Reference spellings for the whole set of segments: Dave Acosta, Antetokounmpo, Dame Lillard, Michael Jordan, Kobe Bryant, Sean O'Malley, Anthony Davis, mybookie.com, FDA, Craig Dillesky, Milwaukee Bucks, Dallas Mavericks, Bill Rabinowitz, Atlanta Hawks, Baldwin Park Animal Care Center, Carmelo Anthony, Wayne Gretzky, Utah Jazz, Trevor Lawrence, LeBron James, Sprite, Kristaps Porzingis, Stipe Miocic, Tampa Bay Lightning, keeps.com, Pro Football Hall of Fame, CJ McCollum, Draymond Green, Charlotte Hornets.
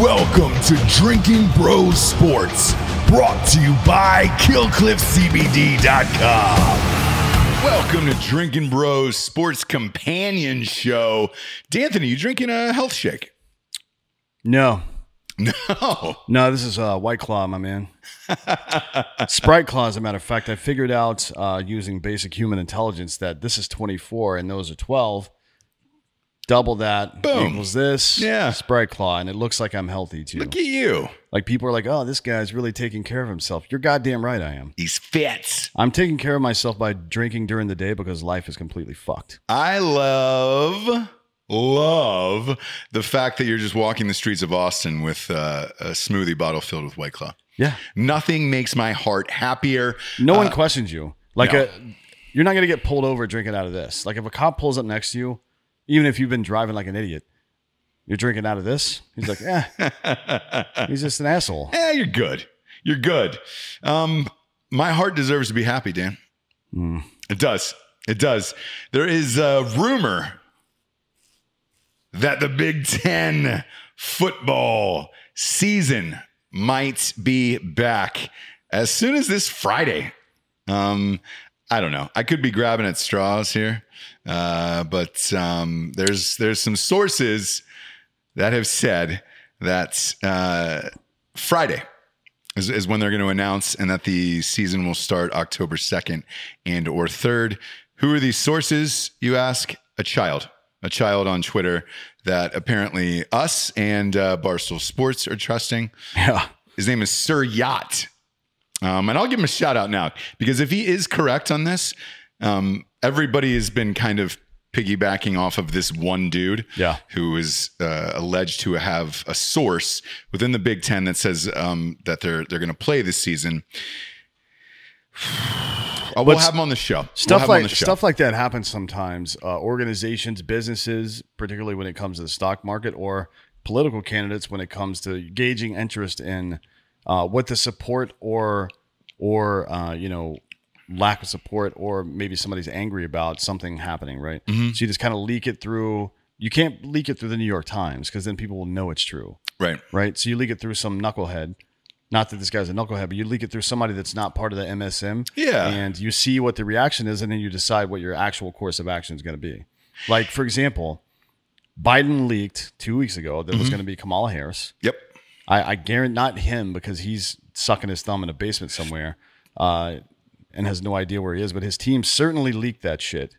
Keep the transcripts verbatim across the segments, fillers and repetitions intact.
Welcome to Drinking Bros Sports, brought to you by Kill Cliff C B D dot com. Welcome to Drinking Bros Sports Companion Show. D'Anthony, you drinking a health shake? No. No. No, this is uh, White Claw, my man. Sprite Claw, as a matter of fact. I figured out uh, using basic human intelligence that this is twenty-four and those are twelve. Double that. Boom. Equals this. Yeah. Sprite Claw. And it looks like I'm healthy, too. Look at you. Like, people are like, oh, this guy's really taking care of himself. You're goddamn right I am. He's fit. I'm taking care of myself by drinking during the day because life is completely fucked. I love... love the fact that you're just walking the streets of Austin with uh, a smoothie bottle filled with White Claw. Yeah. Nothing makes my heart happier. No uh, one questions you. Like, no. a, you're not going to get pulled over drinking out of this. Like, if a cop pulls up next to you, even if you've been driving like an idiot, you're drinking out of this. He's like, eh. He's just an asshole. Yeah, you're good. You're good. Um, my heart deserves to be happy, Dan. Mm. It does. It does. There is a rumor that the Big Ten football season might be back as soon as this Friday. Um, I don't know. I could be grabbing at straws here, uh, but um, there's there's some sources that have said that uh, Friday is, is when they're going to announce, and that the season will start October second and or third. Who are these sources, you ask? A child. A child on Twitter that apparently us and uh, Barstool Sports are trusting. Yeah. His name is Sir Yacht. Um, and I'll give him a shout out now, because if he is correct on this, um, everybody has been kind of piggybacking off of this one dude. Yeah. Who is uh, alleged to have a source within the Big Ten that says um, that they're, they're going to play this season. Oh, we'll have them on the show. Stuff we'll like the show. Stuff like that happens sometimes. Uh, organizations, businesses, particularly when it comes to the stock market, or political candidates when it comes to gauging interest in uh, what the support or or uh, you know, lack of support, or maybe somebody's angry about something happening, right? Mm-hmm. So you just kind of leak it through. You can't leak it through the New York Times, because then people will know it's true, right? Right. So you leak it through some knucklehead. Not that this guy's a knucklehead, but you leak it through somebody that's not part of the M S M. Yeah. And you see what the reaction is, and then you decide what your actual course of action is going to be. Like, for example, Biden leaked two weeks ago that mm-hmm. it was going to be Kamala Harris. Yep. I, I guarantee not him, because he's sucking his thumb in a basement somewhere uh, and has no idea where he is. But his team certainly leaked that shit.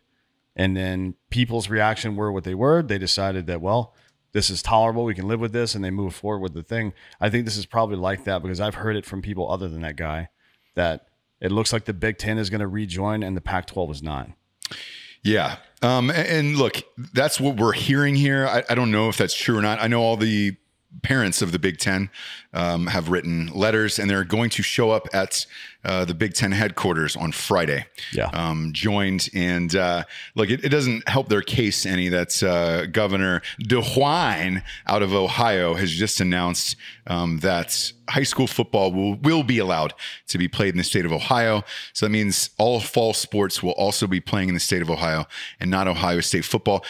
And then people's reaction were what they were. They decided that, well, this is tolerable. We can live with this. And they move forward with the thing. I think this is probably like that, because I've heard it from people other than that guy that it looks like the Big Ten is going to rejoin and the Pac twelve is not. Yeah. Um, and look, that's what we're hearing here. I, I don't know if that's true or not. I know all the parents of the Big Ten um, have written letters, and they're going to show up at uh, the Big Ten headquarters on Friday. Yeah. Um, joined. And uh, look, it, it doesn't help their case any. That's uh, Governor DeWine out of Ohio has just announced um, that high school football will, will be allowed to be played in the state of Ohio. So that means all fall sports will also be playing in the state of Ohio, and not Ohio State football.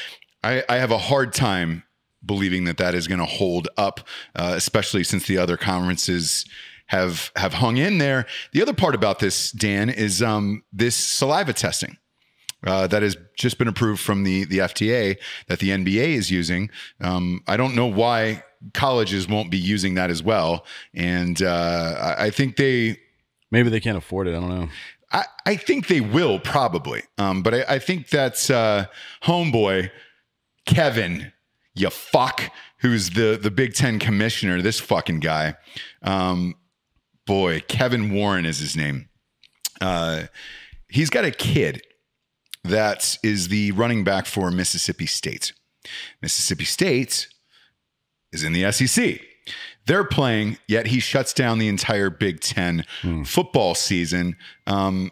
I, I have a hard time believing that that is going to hold up, uh, especially since the other conferences have have hung in there. The other part about this, Dan, is um, this saliva testing uh, that has just been approved from the, the F D A that the N B A is using. Um, I don't know why colleges won't be using that as well. And uh, I think they... Maybe they can't afford it. I don't know. I, I think they will probably. Um, but I, I think that's uh, homeboy Kevin... you fuck, who's the, the Big Ten commissioner, this fucking guy. Um, boy, Kevin Warren is his name. Uh, he's got a kid that is the running back for Mississippi State. Mississippi State is in the S E C. They're playing, yet he shuts down the entire Big Ten mm. football season. Um,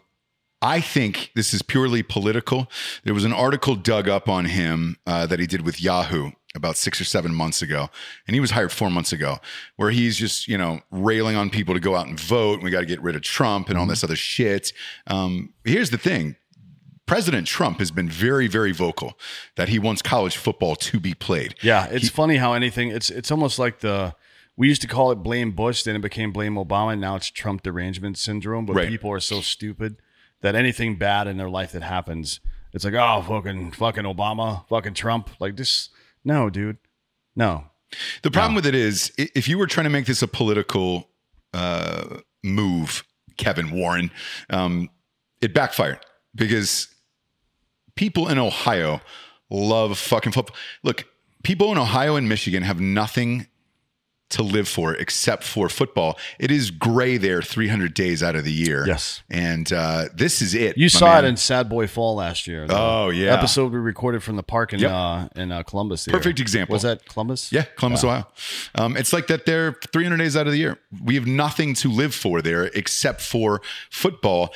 I think this is purely political. There was an article dug up on him uh, that he did with Yahoo about six or seven months ago, and he was hired four months ago, where he's just, you know, railing on people to go out and vote, and we got to get rid of Trump and all this other shit. Um, here's the thing. President Trump has been very, very vocal that he wants college football to be played. Yeah, it's he, funny how anything, it's it's almost like the we used to call it blame Bush, then it became blame Obama, and now it's Trump derangement syndrome. But right. people are so stupid that anything bad in their life that happens, it's like, oh, fucking, fucking Obama, fucking Trump. Like this, no, dude, no. The problem no. with it is, if you were trying to make this a political uh, move, Kevin Warren, um, it backfired because people in Ohio love fucking football. Look, people in Ohio and Michigan have nothing to live for except for football. It is gray there three hundred days out of the year. Yes. And uh, this is it. You saw man. it in Sad Boy Fall last year. Oh, yeah. Episode we recorded from the park in, yep. uh, in uh, Columbus. Here. Perfect example. Was that Columbus? Yeah, Columbus, yeah. Ohio. Um, it's like that there three hundred days out of the year. We have nothing to live for there except for football.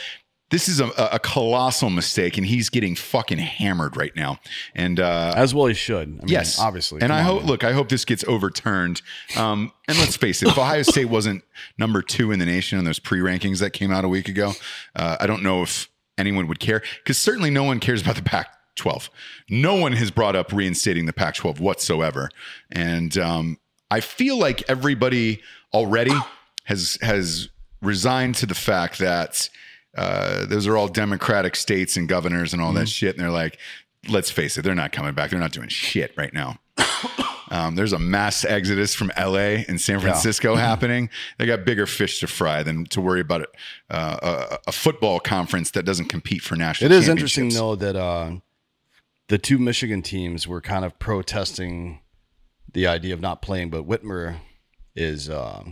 This is a, a colossal mistake, and he's getting fucking hammered right now. And uh, as well he should. I mean, yes, obviously. And I hope, look, I hope this gets overturned. Um, and let's face it, if Ohio State wasn't number two in the nation in those pre-rankings that came out a week ago, uh, I don't know if anyone would care, because certainly no one cares about the Pac twelve. No one has brought up reinstating the Pac twelve whatsoever. And um, I feel like everybody already has has resigned to the fact that Uh, those are all Democratic states and governors and all mm-hmm. that shit. And they're like, let's face it, they're not coming back. They're not doing shit right now. Um, there's a mass exodus from L A and San Francisco yeah. happening. They got bigger fish to fry than to worry about it, uh, a, a football conference that doesn't compete for national. It is interesting though that uh, the two Michigan teams were kind of protesting the idea of not playing, but Whitmer is uh,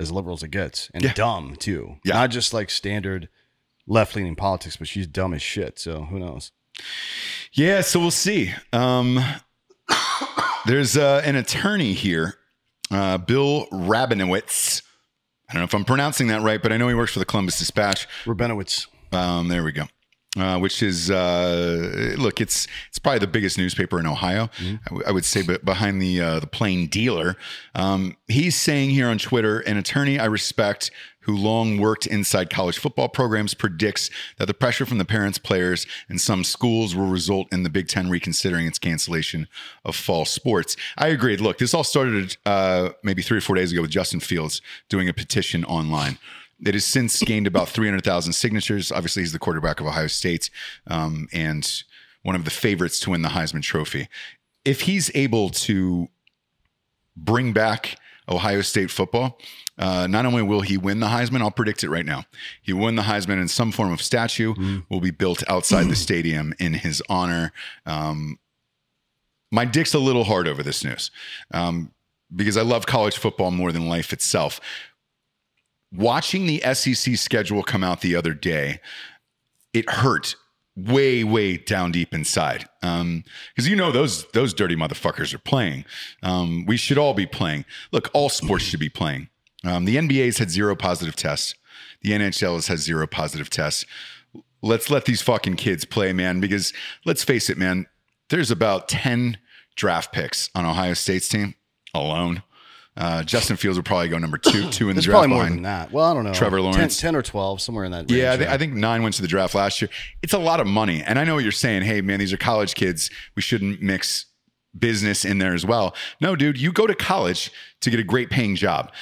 as liberal as it gets, and yeah. dumb too. Yeah. Not just like standard left-leaning politics, but she's dumb as shit. So who knows? Yeah. So we'll see. Um, there's uh, an attorney here, uh, Bill Rabinowitz. I don't know if I'm pronouncing that right, but I know he works for the Columbus Dispatch. Rabinowitz. Um, there we go. Uh, which is, uh, look, it's it's probably the biggest newspaper in Ohio, mm-hmm. I, w I would say, but behind the uh, the Plain Dealer. Um, he's saying here on Twitter, an attorney I respect who long worked inside college football programs predicts that the pressure from the parents, players, and some schools will result in the Big Ten reconsidering its cancellation of fall sports. I agree. Look, this all started uh, maybe three or four days ago with Justin Fields doing a petition online. It has since gained about three hundred thousand signatures. Obviously, he's the quarterback of Ohio State um, and one of the favorites to win the Heisman Trophy. If he's able to bring back Ohio State football, uh, not only will he win the Heisman, I'll predict it right now. He will win the Heisman, and some form of statue mm. will be built outside the stadium in his honor. Um, my dick's a little hard over this news um, because I love college football more than life itself. Watching the S E C schedule come out the other day, it hurt way, way down deep inside. Um, because you know those those dirty motherfuckers are playing. Um, we should all be playing. Look, all sports should be playing. Um, the N B A's had zero positive tests. The N H L's has zero positive tests. Let's let these fucking kids play, man. Because let's face it, man. There's about ten draft picks on Ohio State's team alone. Uh, Justin Fields would probably go number two, two in the draft. Probably more than that. Well, I don't know. Trevor Lawrence, ten, ten or twelve, somewhere in that range. Yeah, I, th right? I think nine went to the draft last year. It's a lot of money, and I know what you're saying. Hey, man, these are college kids. We shouldn't mix business in there as well. No, dude, you go to college to get a great paying job,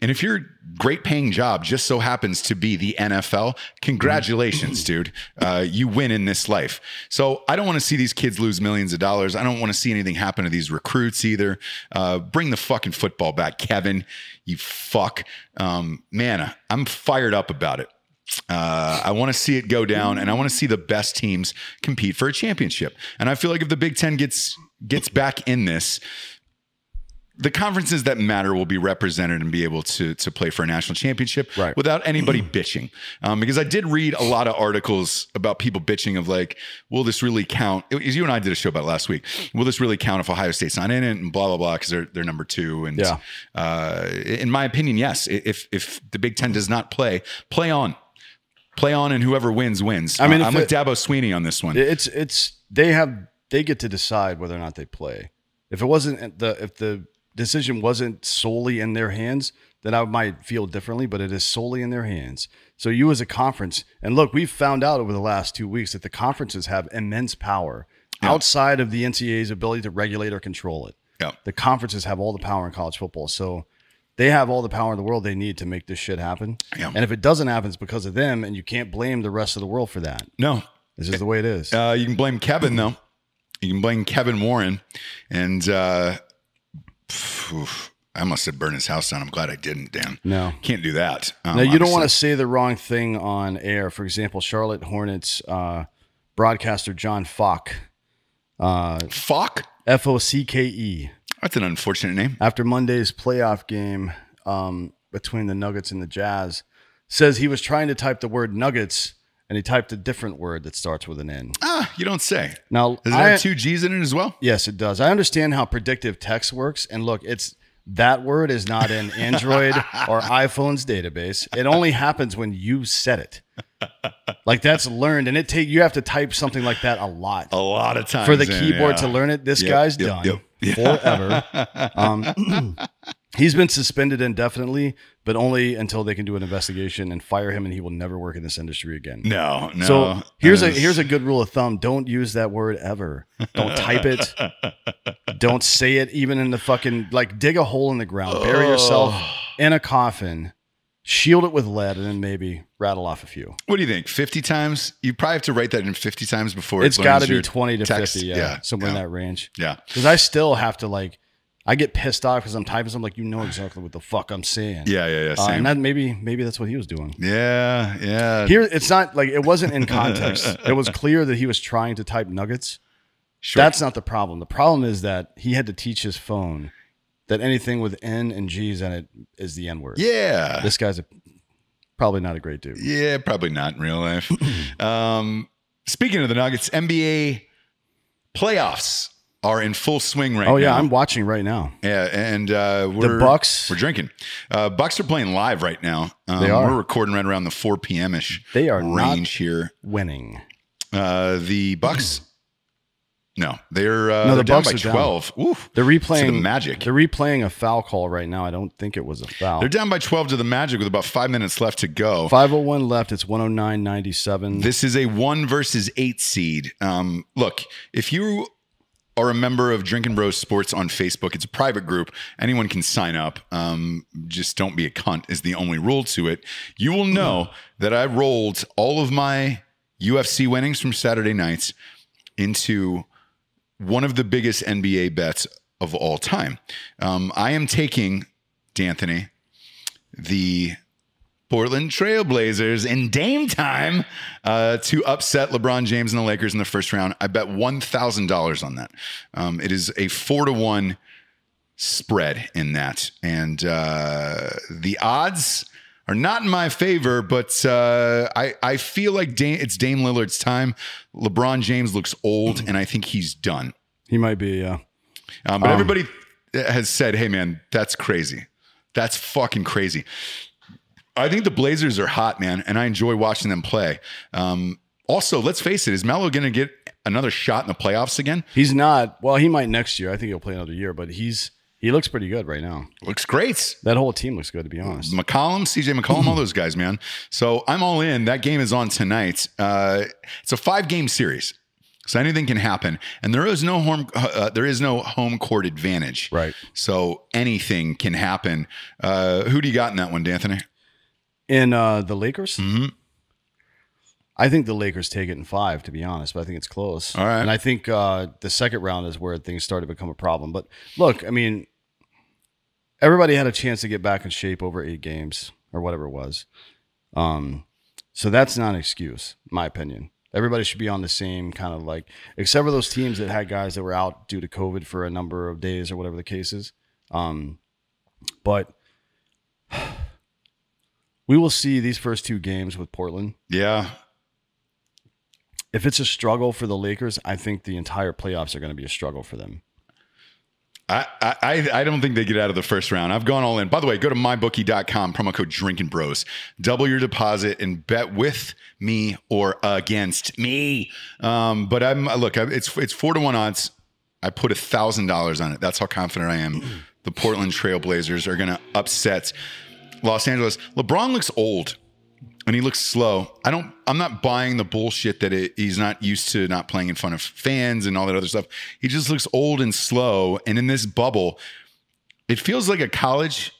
and if your great paying job just so happens to be the N F L, congratulations, dude. Uh, you win in this life. So I don't want to see these kids lose millions of dollars. I don't want to see anything happen to these recruits either. Uh, bring the fucking football back, Kevin, you fuck. Um, man, I'm fired up about it. Uh, I want to see it go down, and I want to see the best teams compete for a championship. And I feel like if the Big Ten gets, gets back in this, the conferences that matter will be represented and be able to to play for a national championship right. without anybody bitching. Um, because I did read a lot of articles about people bitching of like, will this really count? It, you and I did a show about it last week. Will this really count if Ohio State's not in it and blah, blah, blah, because they're, they're number two. And yeah. uh, in my opinion, yes. If, if the Big Ten does not play, play on. Play on, and whoever wins, wins. I mean, uh, I'm it, with Dabo Sweeney on this one. It's it's they have they get to decide whether or not they play. If it wasn't the if the decision wasn't solely in their hands, then I might feel differently, but it is solely in their hands. So you as a conference, and look, we've found out over the last two weeks that the conferences have immense power yeah. outside of the N C double A's ability to regulate or control it. Yeah. The conferences have all the power in college football. So they have all the power in the world they need to make this shit happen. Yeah. And if it doesn't happen, it's because of them, and you can't blame the rest of the world for that. No. This is the way it is. Uh, you can blame Kevin, though. You can blame Kevin Warren. And uh, oof, I must have burned his house down. I'm glad I didn't, Dan. No. Can't do that. Um, no, you obviously don't want to say the wrong thing on air. For example, Charlotte Hornets uh, broadcaster John Fock. Uh, Fock? F O C K E. That's an unfortunate name. After Monday's playoff game um, between the Nuggets and the Jazz, says he was trying to type the word Nuggets, and he typed a different word that starts with an N. Ah, you don't say. Now, does it I, have two G's in it as well? Yes, it does. I understand how predictive text works, and look, it's that word is not in Android or iPhone's database. It only happens when you said it. Like, that's learned, and it take you have to type something like that a lot, a lot of times for the keyboard yeah. to learn it. This yep, guy's yep, done yep. forever. Um, he's been suspended indefinitely, but only until they can do an investigation and fire him, and he will never work in this industry again. No, no. So here's a here's a good rule of thumb: don't use that word ever. Don't type it. Don't say it, even in the fucking like. Dig a hole in the ground, oh. bury yourself in a coffin, shield it with lead, and then maybe rattle off a few. What do you think? fifty times? You probably have to write that in fifty times before it's it got to be twenty to fifty. Yeah, yeah. Somewhere yeah. in that range. Yeah. Because I still have to, like, I get pissed off because I'm typing something like, you know exactly what the fuck I'm saying. Yeah, yeah, yeah. Uh, and that maybe, maybe that's what he was doing. Yeah, yeah. Here, it's not like it wasn't in context. It was clear that he was trying to type nuggets. Sure. That's not the problem. The problem is that he had to teach his phone that anything with N and G's in it is the N word. Yeah. This guy's a, probably not a great dude. Yeah, probably not in real life. um, speaking of the Nuggets, N B A playoffs are in full swing right now. Oh, yeah, now. I'm watching right now. Yeah, and uh, we're, the Bucks. We're drinking. Uh, Bucks are playing live right now. Um, they are. We're recording right around the four P M-ish They are range not here. winning. Uh, the Bucks... No, they're, uh, no, the they're down by twelve. Down. Oof, they're replaying to the Magic. They're replaying a foul call right now. I don't think it was a foul. They're down by twelve to the Magic with about five minutes left to go. five oh one left. It's one oh nine ninety-seven. This is a one versus eight seed. Um, look, if you are a member of Drinkin' Bros Sports on Facebook, it's a private group. Anyone can sign up. Um, just don't be a cunt is the only rule to it. You will know that I rolled all of my U F C winnings from Saturday nights into one of the biggest N B A bets of all time. Um, I am taking, D'Anthony, the Portland Trailblazers in Dame time uh, to upset LeBron James and the Lakers in the first round. I bet one thousand dollars on that. Um, it is a four to one spread in that. And uh, the odds are not in my favor, but uh, I, I feel like Dame, it's Dame Lillard's time. LeBron James looks old, and I think he's done. He might be, yeah. Um, but um, everybody has said, hey, man, that's crazy. That's fucking crazy. I think the Blazers are hot, man, and I enjoy watching them play. Um, also, let's face it, is Melo going to get another shot in the playoffs again? He's not. Well, he might next year. I think he'll play another year, but he's... He looks pretty good right now. Looks great. That whole team looks good, to be honest. McCollum, C J McCollum, all those guys, man. So I'm all in. That game is on tonight. Uh, it's a five-game series, so anything can happen. And there is no home, uh, there is no home court advantage, right? So anything can happen. Uh, who do you got in that one, D'Anthony? In uh, the Lakers. Mm-hmm. I think the Lakers take it in five, to be honest, but I think it's close. All right. And I think uh, the second round is where things start to become a problem. But look, I mean. Everybody had a chance to get back in shape over eight games or whatever it was. Um, so that's not an excuse, in my opinion. Everybody should be on the same kind of like, except for those teams that had guys that were out due to COVID for a number of days or whatever the case is. Um, but we will see these first two games with Portland. Yeah. If it's a struggle for the Lakers, I think the entire playoffs are going to be a struggle for them. I, I, I don't think they get out of the first round. I've gone all in. By the way, go to my bookie dot com, promo code Drinkin' Bros. Double your deposit and bet with me or against me. Um, but I'm look, I, it's it's four to one odds. I put a thousand dollars on it. That's how confident I am. The Portland Trailblazers are going to upset Los Angeles. LeBron looks old. and he looks slow. I don't, I'm not buying the bullshit that it, he's not used to not playing in front of fans and all that other stuff. He just looks old and slow. And in this bubble, it feels like a college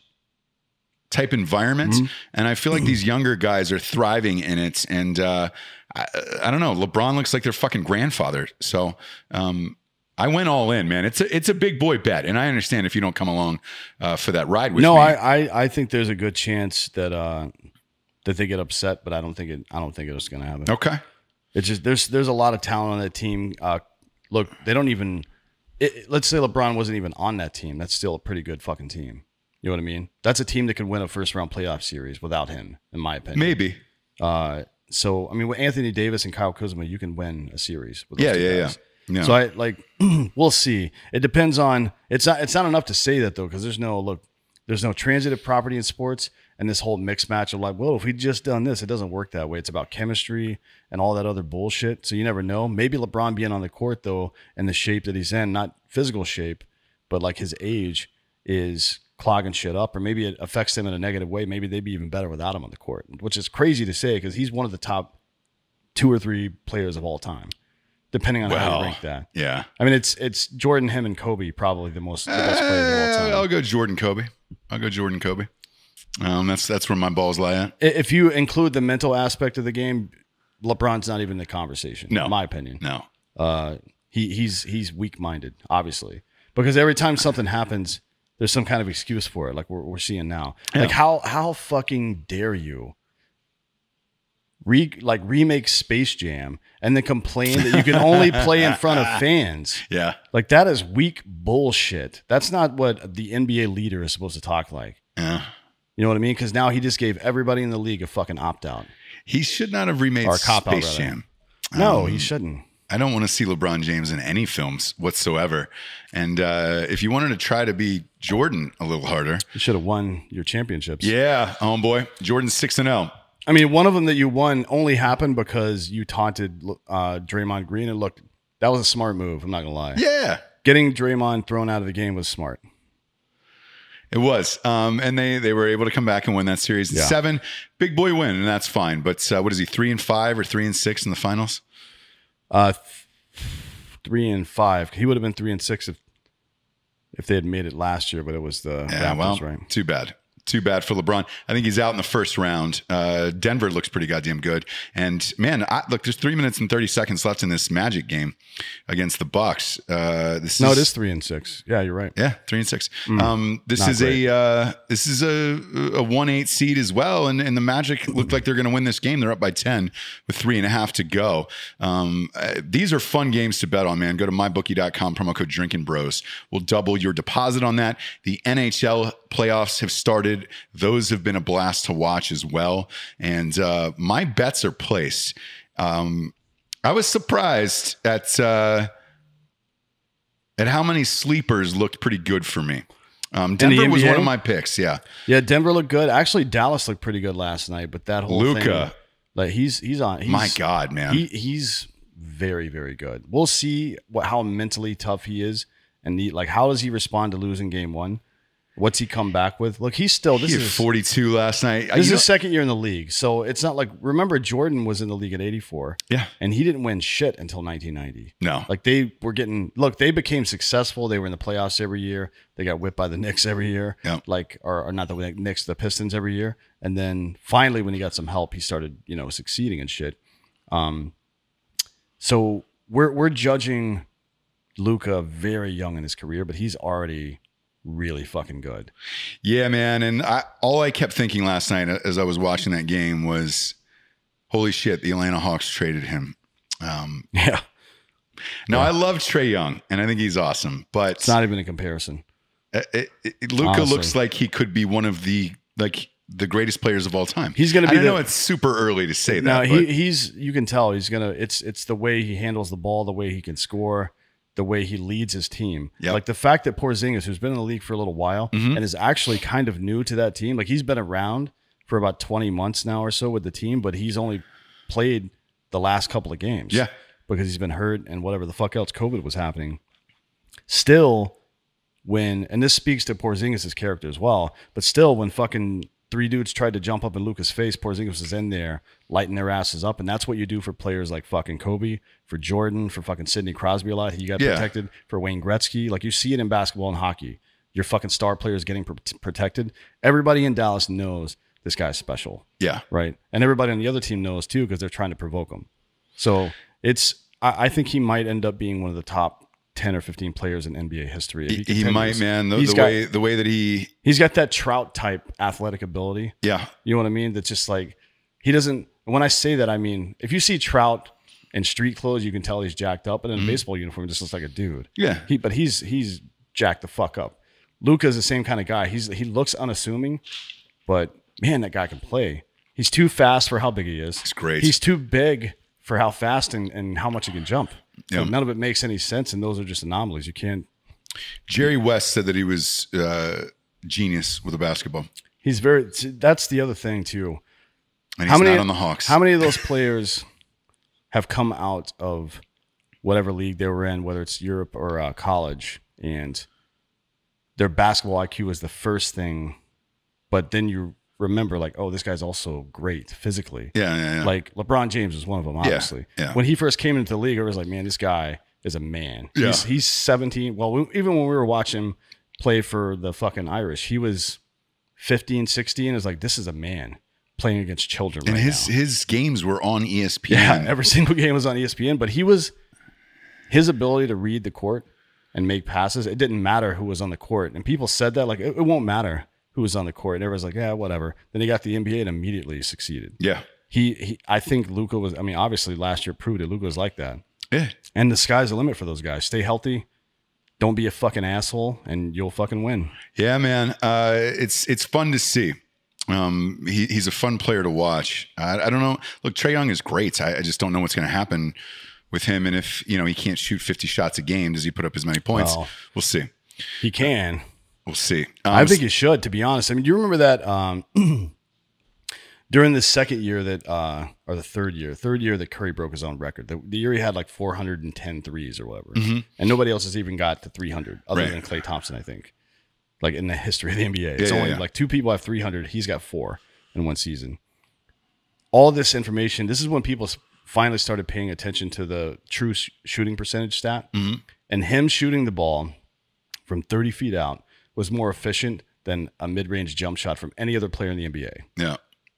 type environment. Mm-hmm. And I feel like these younger guys are thriving in it. And uh, I, I don't know, LeBron looks like their fucking grandfather. So um, I went all in, man. It's a, it's a big boy bet. And I understand if you don't come along uh, for that ride with no, me. No, I, I, I think there's a good chance that, uh, that they get upset, but I don't think it, I don't think it's going to happen. Okay. It's just, there's, there's a lot of talent on that team. Uh, look, they don't even, it, let's say LeBron wasn't even on that team. That's still a pretty good fucking team. You know what I mean? That's a team that could win a first round playoff series without him, in my opinion. Maybe. Uh, so, I mean, with Anthony Davis and Kyle Kuzma, you can win a series. With yeah, yeah, guys. yeah. No. So I like, we'll see. It depends on, it's not, it's not enough to say that though, because there's no, look, there's no transitive property in sports, and this whole mixed match of like, well, if we just done this, it doesn't work that way. It's about chemistry and all that other bullshit. So you never know. Maybe LeBron being on the court though, and the shape that he's in, not physical shape, but like his age is clogging shit up, or maybe it affects them in a negative way. Maybe they'd be even better without him on the court, which is crazy to say because he's one of the top two or three players of all time, depending on well, how you rank that. Yeah. I mean, it's it's Jordan, him, and Kobe, probably the most the best players of all time. I'll go Jordan, Kobe. I'll go Jordan, Kobe. Um, that's that's where my balls lie at. If you include the mental aspect of the game, LeBron's not even in the conversation, no. in my opinion. No. Uh, he, he's, he's weak-minded, obviously, because every time something happens, there's some kind of excuse for it, like we're, we're seeing now. Yeah. Like how how fucking dare you re like remake Space Jam and then complain that you can only play in front of fans? Yeah, like that is weak bullshit. That's not what the N B A leader is supposed to talk like. Yeah, you know what I mean? Because now he just gave everybody in the league a fucking opt out. He should not have remade or cop out, Space Jam. No, um, he shouldn't. I don't want to see LeBron James in any films whatsoever. And uh, if you wanted to try to be Jordan a little harder, you should have won your championships. Yeah, homeboy. Jordan's six and oh. I mean, one of them that you won only happened because you taunted uh, Draymond Green. And look, that was a smart move. I'm not going to lie. Yeah. Getting Draymond thrown out of the game was smart. It was. Um, and they, they were able to come back and win that series. Yeah. Seven, big boy win, and that's fine. But uh, what is he, three and five or three and six in the finals? Uh, three and five. He would have been three and six if if they had made it last year, but it was the yeah. Raptors, well, right? Too bad. Too bad for LeBron. I think he's out in the first round. Uh, Denver looks pretty goddamn good. And man, I, look, there's three minutes and thirty seconds left in this Magic game against the Bucks. Uh, this no, is, it is three and six. Yeah, you're right. Yeah, three and six. Mm, um, this is great. a uh, this is a a one eight seed as well, and and the Magic look like they're going to win this game. They're up by ten with three and a half to go. Um, uh, these are fun games to bet on, man. Go to my bookie dot com, promo code Drinking Bros. We'll double your deposit on that. The N H L playoffs have started. Those have been a blast to watch as well. And uh, my bets are placed. Um, I was surprised at, uh, at how many sleepers looked pretty good for me. Um, Denver was one of my picks. Yeah. Yeah. Denver looked good. Actually, Dallas looked pretty good last night, but that whole Luka thing, like he's, he's on, he's, my God, man, he, he's very, very good. We'll see what, how mentally tough he is. And the, like, how does he respond to losing game one? What's he come back with? Look, he's still this he is forty-two last night. This is his second year in the league, so it's not like remember Jordan was in the league at eighty-four, yeah, and he didn't win shit until nineteen ninety. No, like they were getting look, they became successful. They were in the playoffs every year. They got whipped by the Knicks every year, yeah. like or, or not the Knicks, the Pistons every year, and then finally when he got some help, he started you know succeeding and shit. Um, so we're we're judging Luka very young in his career, but he's already really fucking good. Yeah, man. And I, all I kept thinking last night as I was watching that game was, holy shit, the Atlanta Hawks traded him. Um, yeah. Now, yeah. I love Trey Young, and I think he's awesome, but it's not even a comparison. It, it, it, Luka looks like he could be one of the, like, the greatest players of all time. He's going to be. I know it's super early to say that. No, he, he's, you can tell he's going to, it's, it's the way he handles the ball, the way he can score, the way he leads his team. Yep. Like the fact that Porzingis, who's been in the league for a little while mm-hmm. and is actually kind of new to that team, like he's been around for about twenty months now or so with the team, but he's only played the last couple of games yeah. because he's been hurt and whatever the fuck else COVID was happening. Still, when, and this speaks to Porzingis's character as well, but still when fucking three dudes tried to jump up in Luka's face. Porzingis was in there, lighting their asses up. And that's what you do for players like fucking Kobe, for Jordan, for fucking Sidney Crosby a lot. You got yeah. protected. For Wayne Gretzky. Like, you see it in basketball and hockey. Your fucking star players getting pr protected. Everybody in Dallas knows this guy's special. Yeah. Right? And everybody on the other team knows too, because they're trying to provoke him. So it's, I, I think he might end up being one of the top ten or fifteen players in N B A history. If he he might, man. The, the got, way the way that he... He's got that Trout type athletic ability. Yeah. You know what I mean? That's just like, he doesn't... When I say that, I mean, if you see Trout in street clothes, you can tell he's jacked up. And in mm-hmm. a baseball uniform, he just looks like a dude. Yeah. He, but he's he's jacked the fuck up. Luka's the same kind of guy. He's He looks unassuming, but man, that guy can play. He's too fast for how big he is. He's great. He's too big for how fast and, and how much he can jump. So yep. None of it makes any sense, and those are just anomalies. You can't. Jerry West said that he was uh, genius with a basketball. He's very. That's the other thing too. And he's how many, not on the Hawks. How many of those players have come out of whatever league they were in, whether it's Europe or uh, college, and their basketball I Q was the first thing, but then you remember, like, oh, this guy's also great physically. Yeah, yeah, yeah. Like LeBron James was one of them, obviously. Yeah, yeah. When he first came into the league, I was like, man, this guy is a man. Yeah. He's, he's seventeen. Well, we, even when we were watching him play for the fucking Irish, he was fifteen, sixteen. And it was like, this is a man playing against children. And right his, now. his games were on E S P N. Yeah, every single game was on E S P N. But he was, his ability to read the court and make passes, it didn't matter who was on the court. And people said that, like, it, it won't matter who was on the court, and everyone's like, yeah, whatever. Then he got the N B A and immediately succeeded. Yeah. He, he I think Luka was, I mean, obviously last year proved it. Luka was like that. Yeah. And the sky's the limit for those guys. Stay healthy. Don't be a fucking asshole, and you'll fucking win. Yeah, man. Uh, it's, it's fun to see. Um, he, he's a fun player to watch. I, I don't know. Look, Trey Young is great. I, I just don't know what's going to happen with him. And if, you know, he can't shoot fifty shots a game, does he put up as many points? Well, we'll see. He can. Uh, We'll see. Um, I think you should, to be honest. I mean, do you remember that um, during the second year that, uh, or the third year, third year that Curry broke his own record, the, the year he had like four hundred ten threes or whatever, mm-hmm. and nobody else has even got to three hundred other right. than Klay Thompson, I think, like in the history of the N B A. Yeah, it's yeah, only yeah. like two people have three hundred. He's got four in one season. All this information, this is when people finally started paying attention to the true sh shooting percentage stat, mm-hmm. and him shooting the ball from thirty feet out was more efficient than a mid-range jump shot from any other player in the N B A. Yeah.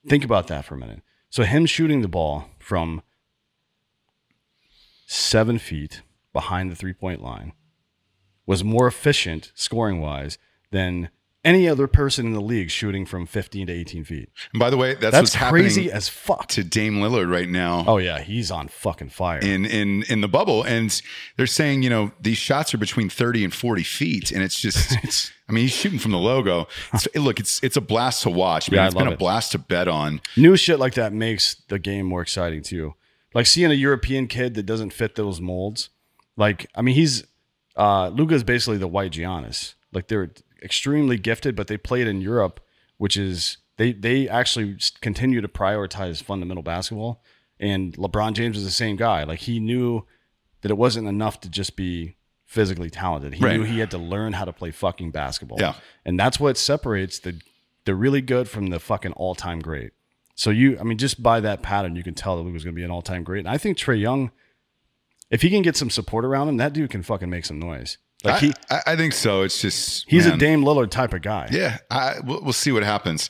Think about that for a minute. So him shooting the ball from seven feet behind the three-point line was more efficient scoring-wise than any other person in the league shooting from fifteen to eighteen feet. And by the way, that's, that's what's happening crazy as fuck to Dame Lillard right now. Oh yeah, he's on fucking fire in in in the bubble, and they're saying, you know, these shots are between thirty and forty feet, and it's just, it's, I mean, he's shooting from the logo. It's, look, it's it's a blast to watch, man. Yeah, it's been a it. blast to bet on. New shit like that makes the game more exciting too. Like seeing a European kid that doesn't fit those molds. Like, I mean, he's uh, Luka's basically the white Giannis. Like they're extremely gifted, but they played in Europe, which is they they actually continue to prioritize fundamental basketball. And LeBron James is the same guy. Like he knew that it wasn't enough to just be physically talented. He right. knew he had to learn how to play fucking basketball. Yeah. And that's what separates the the really good from the fucking all-time great. So you, I mean, just by that pattern, you can tell that Luka's going to be an all-time great. And I think Trey Young, if he can get some support around him, that dude can fucking make some noise. Like he, I, I think so. It's just he's man. a Dame Lillard type of guy. Yeah, I, we'll, we'll see what happens.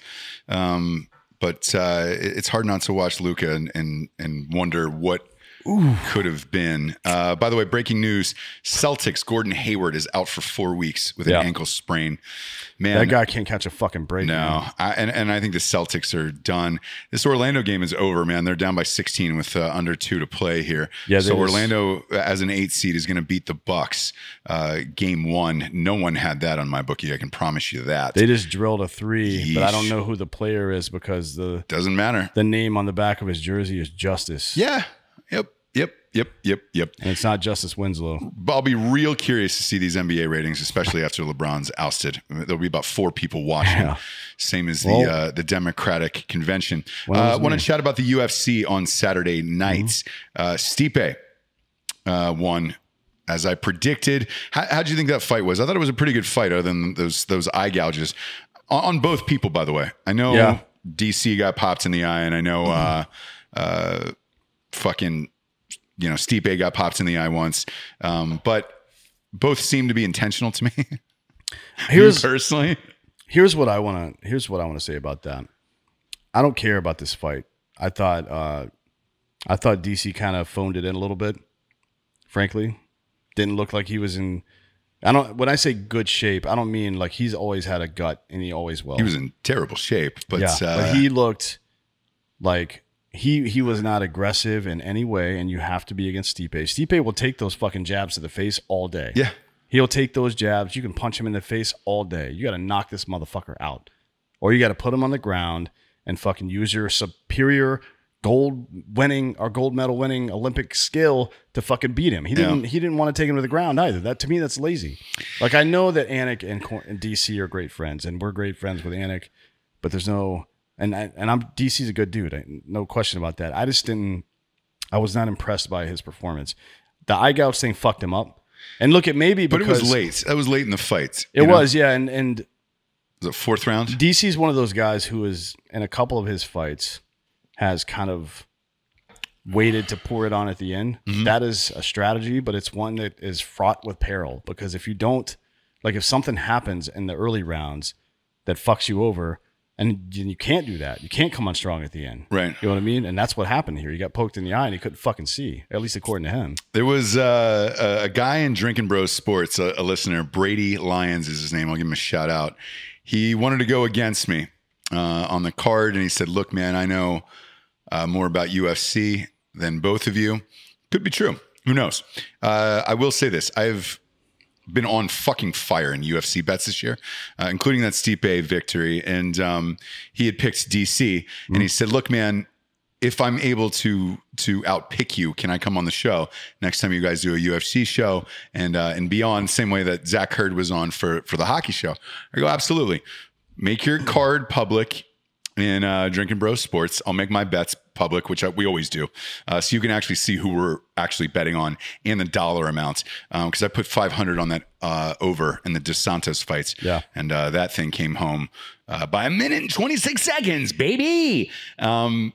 Um, but uh, it's hard not to watch Luka and and, and wonder what Ooh. could have been. Uh, by the way, breaking news: Celtics Gordon Hayward is out for four weeks with an yeah. ankle sprain. Man, that guy can't catch a fucking break. No, I, and and I think the Celtics are done. This Orlando game is over, man. They're down by sixteen with uh, under two to play here. Yeah, so Orlando as an eight seed is going to beat the Bucks uh, game one. No one had that on my bookie. I can promise you that. They just drilled a three, Yeesh. but I don't know who the player is because the doesn't matter. The name on the back of his jersey is Justice. Yeah. Yep, yep, yep, yep, yep. And it's not Justice Winslow. I'll be real curious to see these N B A ratings, especially after LeBron's ousted. There'll be about four people watching, yeah. same as well, the uh, the Democratic Convention. I want to chat about the U F C on Saturday nights. Mm-hmm. uh, Stipe uh, won, as I predicted. How, how'd you think that fight was? I thought it was a pretty good fight, other than those those eye gouges. on both people, by the way. I know yeah. D C got popped in the eye, and I know mm-hmm. uh, uh, fucking, you know, Stipe got popped in the eye once. Um, but both seem to be intentional to me. Here's me personally. Here's what I want to. Here's what I want to say about that. I don't care about this fight. I thought. Uh, I thought D C kind of phoned it in a little bit. Frankly, didn't look like he was in. I don't. When I say good shape, I don't mean like he's always had a gut and he always will. He was in terrible shape, but, yeah, uh, but he looked like he he was not aggressive in any way. And you have to be against Stipe. Stipe will take those fucking jabs to the face all day. Yeah, he'll take those jabs. You can punch him in the face all day. You got to knock this motherfucker out, or you got to put him on the ground and fucking use your superior gold winning or gold medal winning Olympic skill to fucking beat him. He didn't, yeah. he didn't want to take him to the ground either. That to me, that's lazy. Like I know that Anik and, and D C are great friends and we're great friends with Anik, but there's no, and I, and I'm D C's a good dude. I, no question about that. I just didn't, I was not impressed by his performance. The eye gouge thing fucked him up and look at maybe, but because it was late. That was late in the fight. It was. Know? Yeah. And, and the fourth round, D C's one of those guys who is in a couple of his fights has kind of waited to pour it on at the end. Mm-hmm. That is a strategy, but it's one that is fraught with peril because if you don't, like if something happens in the early rounds that fucks you over, and you can't do that. You can't come on strong at the end. Right. You know what I mean? And that's what happened here. He got poked in the eye and he couldn't fucking see, at least according to him. There was uh, a guy in Drinking Bros Sports, a, a listener, Brady Lyons is his name. I'll give him a shout out. He wanted to go against me uh, on the card and he said, look, man, I know Uh, more about U F C than both of you. Could be true. Who knows? Uh, I will say this. I've been on fucking fire in U F C bets this year, uh, including that Stipe victory. And um, he had picked D C. Mm-hmm. And he said, look, man, if I'm able to to outpick you, can I come on the show next time you guys do a U F C show and, uh, and beyond, same way that Zach Hurd was on for, for the hockey show? I go, absolutely. Make your card public in uh, Drinking Bros Sports. I'll make my bets public, which I, we always do. Uh, so you can actually see who we're actually betting on and the dollar amounts. Um, Cause I put five hundred on that, uh, over in the DeSantis fights. Yeah. And, uh, that thing came home, uh, by a minute and twenty-six seconds, baby. Um,